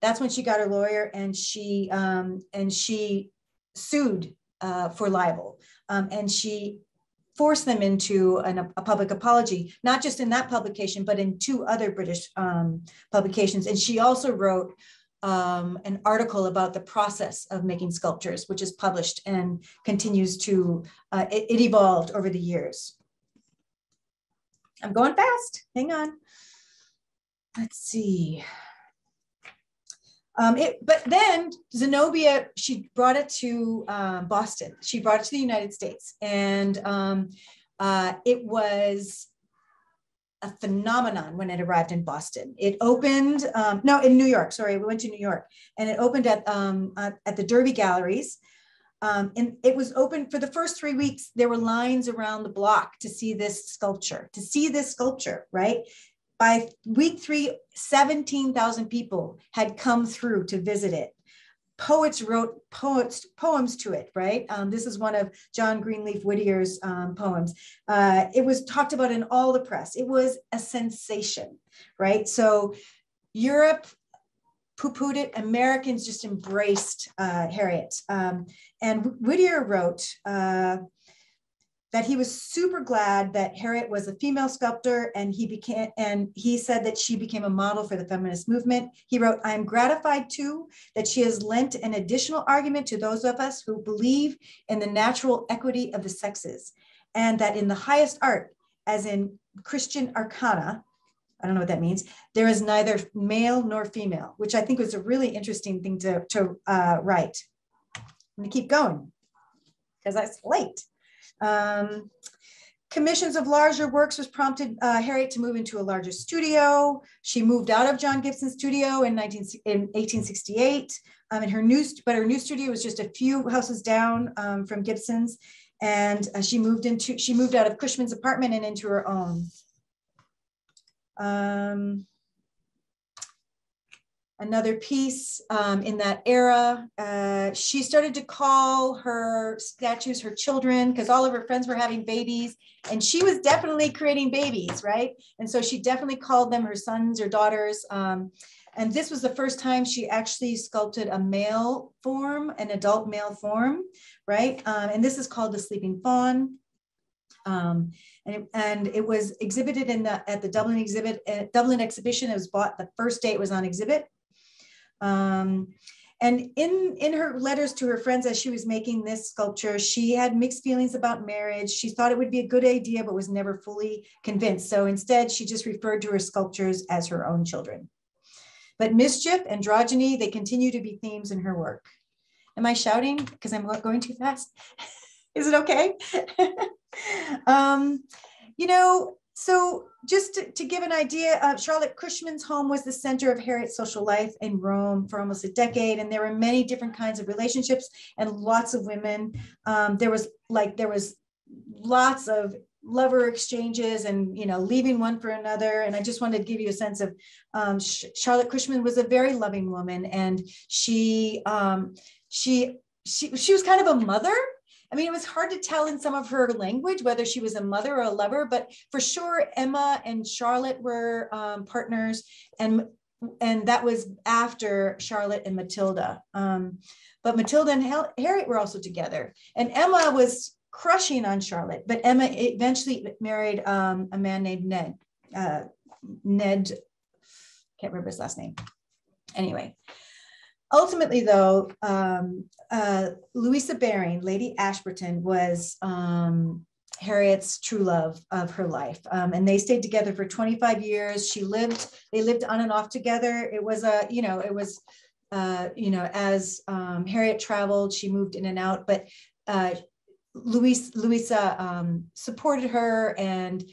that's when she got her lawyer and she sued for libel, and she forced them into a public apology, not just in that publication, but in two other British publications. And she also wrote an article about the process of making sculptures, which is published and continues to, it evolved over the years. I'm going fast, hang on. Let's see. But then Zenobia, she brought it to Boston. She brought it to the United States, and it was a phenomenon when it arrived in Boston. It opened, in New York, sorry, we went to New York, and it opened at the Derby Galleries. And it was open for the first 3 weeks. There were lines around the block to see this sculpture, right? By week three, 17,000 people had come through to visit it. Poets wrote poems to it, right? This is one of John Greenleaf Whittier's poems. It was talked about in all the press. It was a sensation, right? So Europe poo-pooed it. Americans just embraced Harriet. And Whittier wrote, that he was super glad that Harriet was a female sculptor, and he said that she became a model for the feminist movement. He wrote, "I am gratified too that she has lent an additional argument to those of us who believe in the natural equity of the sexes, and that in the highest art, as in Christian arcana," I don't know what that means, "there is neither male nor female," which I think was a really interesting thing to write. I'm gonna keep going because that's late. Commissions of larger works was prompted Harriet to move into a larger studio. She moved out of John Gibson's studio in 1868, and her new studio was just a few houses down from Gibson's, and she moved out of Cushman's apartment and into her own. Another piece in that era, she started to call her statues her children because all of her friends were having babies and she was definitely creating babies, right? And so she definitely called them her sons or daughters. And this was the first time she actually sculpted a male form, an adult male form, right? And this is called the Sleeping Fawn. And it was exhibited at the Dublin exhibition. It was bought the first day it was on exhibit. And in her letters to her friends as she was making this sculpture, she had mixed feelings about marriage. She thought it would be a good idea, but was never fully convinced. So instead, she just referred to her sculptures as her own children. But mischief, androgyny, they continue to be themes in her work. Am I shouting? Because I'm going too fast. Is it okay? You know, so just to give an idea, Charlotte Cushman's home was the center of Harriet's social life in Rome for almost a decade, and there were many different kinds of relationships and lots of women. There was lots of lover exchanges and, you know, leaving one for another. And I just wanted to give you a sense of Charlotte Cushman was a very loving woman, and she was kind of a mother. I mean, it was hard to tell in some of her language whether she was a mother or a lover, but for sure, Emma and Charlotte were partners, and that was after Charlotte and Matilda. But Matilda and Harriet were also together, and Emma was crushing on Charlotte, but Emma eventually married a man named Ned. Can't remember his last name. Anyway. Ultimately, though, Louisa Baring, Lady Ashburton, was Harriet's true love of her life, and they stayed together for 25 years. They lived on and off together. As Harriet traveled, she moved in and out, but Louisa supported her, and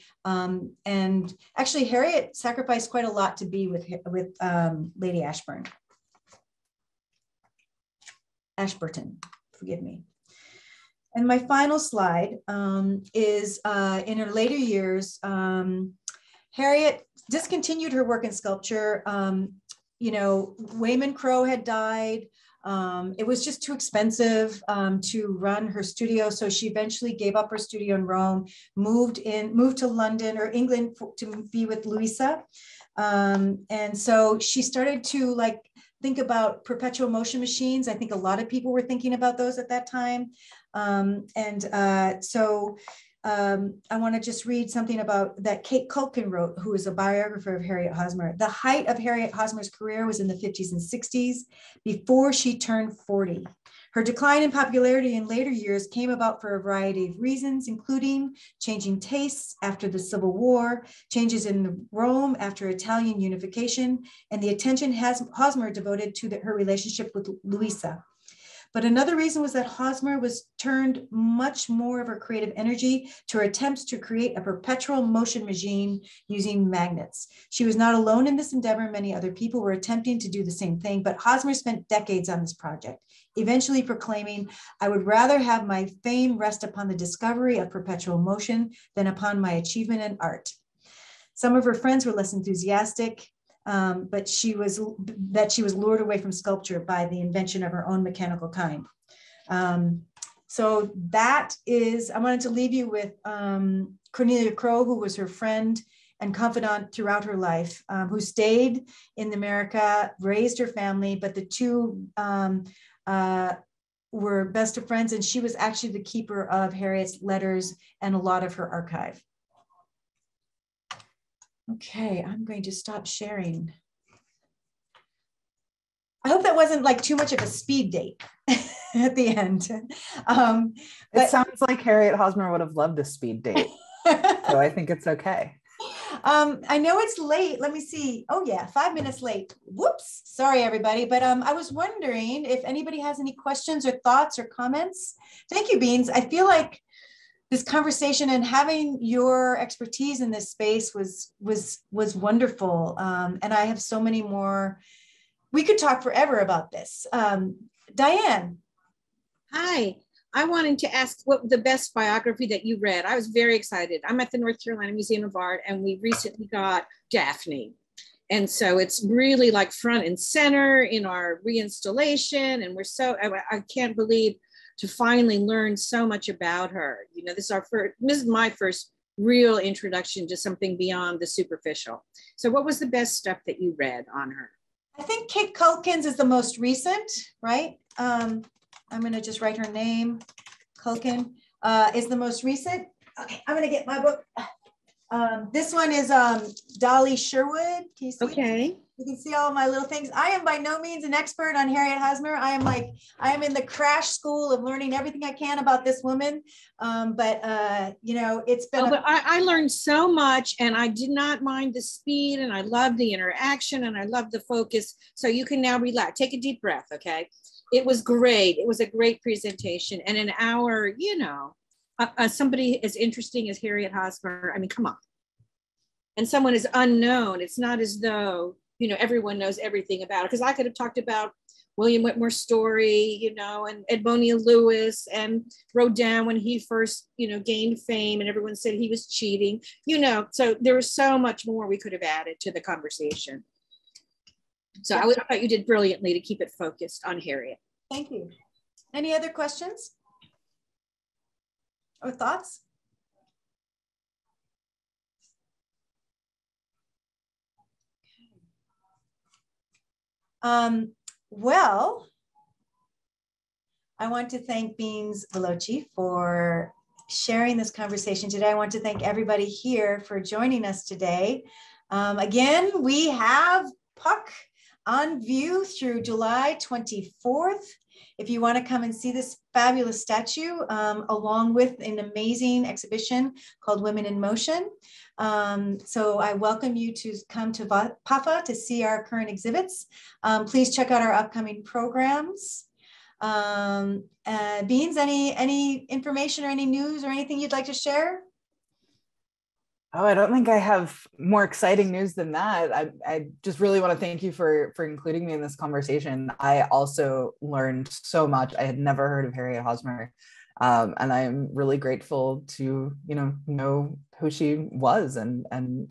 actually Harriet sacrificed quite a lot to be with Lady Ashburton, forgive me. And my final slide is in her later years, Harriet discontinued her work in sculpture. You know, Wayman Crow had died. It was just too expensive to run her studio. So she eventually gave up her studio in Rome, moved to London or England to be with Louisa. And so she started to think about perpetual motion machines. I think a lot of people were thinking about those at that time. I want to just read something about that Kate Culkin wrote, who is a biographer of Harriet Hosmer. The height of Harriet Hosmer's career was in the 50s and 60s, before she turned 40. Her decline in popularity in later years came about for a variety of reasons, including changing tastes after the Civil War, changes in Rome after Italian unification, and the attention Hosmer devoted to her relationship with Louisa. But another reason was that Hosmer was turned much more of her creative energy to her attempts to create a perpetual motion machine using magnets. She was not alone in this endeavor. Many other people were attempting to do the same thing, but Hosmer spent decades on this project, eventually proclaiming, "I would rather have my fame rest upon the discovery of perpetual motion than upon my achievement in art." Some of her friends were less enthusiastic. But she was lured away from sculpture by the invention of her own mechanical kind. So that is, I wanted to leave you with Cornelia Crow, who was her friend and confidant throughout her life, who stayed in America, raised her family, but the two were best of friends, and she was actually the keeper of Harriet's letters and a lot of her archive. Okay, I'm going to stop sharing. I hope that wasn't like too much of a speed date at the end. It sounds like Harriet Hosmer would have loved a speed date. So I think it's okay. I know it's late. Let me see. Oh yeah, 5 minutes late. Whoops. Sorry, everybody. But I was wondering if anybody has any questions or thoughts or comments. Thank you, Beans. I feel like this conversation and having your expertise in this space was wonderful. And I have so many more. We could talk forever about this. Diane. Hi. I wanted to ask what the best biography that you read. I was very excited. I'm at the North Carolina Museum of Art, and we recently got Daphne. And so it's really like front and center in our reinstallation. And we're so, I can't believe to finally learn so much about her. You know, this is our first, this is my first real introduction to something beyond the superficial. So what was the best stuff that you read on her? I think Kate Culkin's is the most recent, right? I'm going to just write her name. Culkin is the most recent. Okay, I'm going to get my book. This one is Dolly Sherwood. Can you see? Okay. You can see all my little things. I am by no means an expert on Harriet Hosmer. I am in the crash school of learning everything I can about this woman. You know, it's been. But I learned so much, and I did not mind the speed, and I loved the interaction, and I loved the focus. So you can now relax. Take a deep breath. Okay. It was great. It was a great presentation. And an hour, you know, somebody as interesting as Harriet Hosmer, I mean, come on. And someone is unknown. It's not as though, you know, everyone knows everything about her. Because I could have talked about William Whitmore's story, you know, and Edmonia Lewis and Rodin when he first, you know, gained fame and everyone said he was cheating, you know. So there was so much more we could have added to the conversation. So I thought you did brilliantly to keep it focused on Harriet. Thank you. Any other questions or thoughts? Well, I want to thank Beans Velocci for sharing this conversation today. I want to thank everybody here for joining us today. Again, we have Puck on view through July 24th. If you want to come and see this fabulous statue along with an amazing exhibition called Women in Motion. So I welcome you to come to PAFA to see our current exhibits. Please check out our upcoming programs. Beans, any information or any news or anything you'd like to share? Oh, I don't think I have more exciting news than that. I just really want to thank you for including me in this conversation. I also learned so much. I had never heard of Harriet Hosmer, and I'm really grateful to, you know who she was and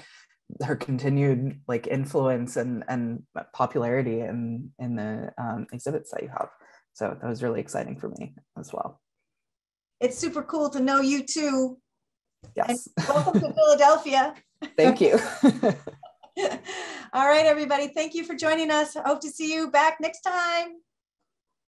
her continued like influence and popularity in the exhibits that you have. So that was really exciting for me as well. It's super cool to know you too. Yes. And welcome to Philadelphia. Thank you. All right, everybody. Thank you for joining us. I hope to see you back next time.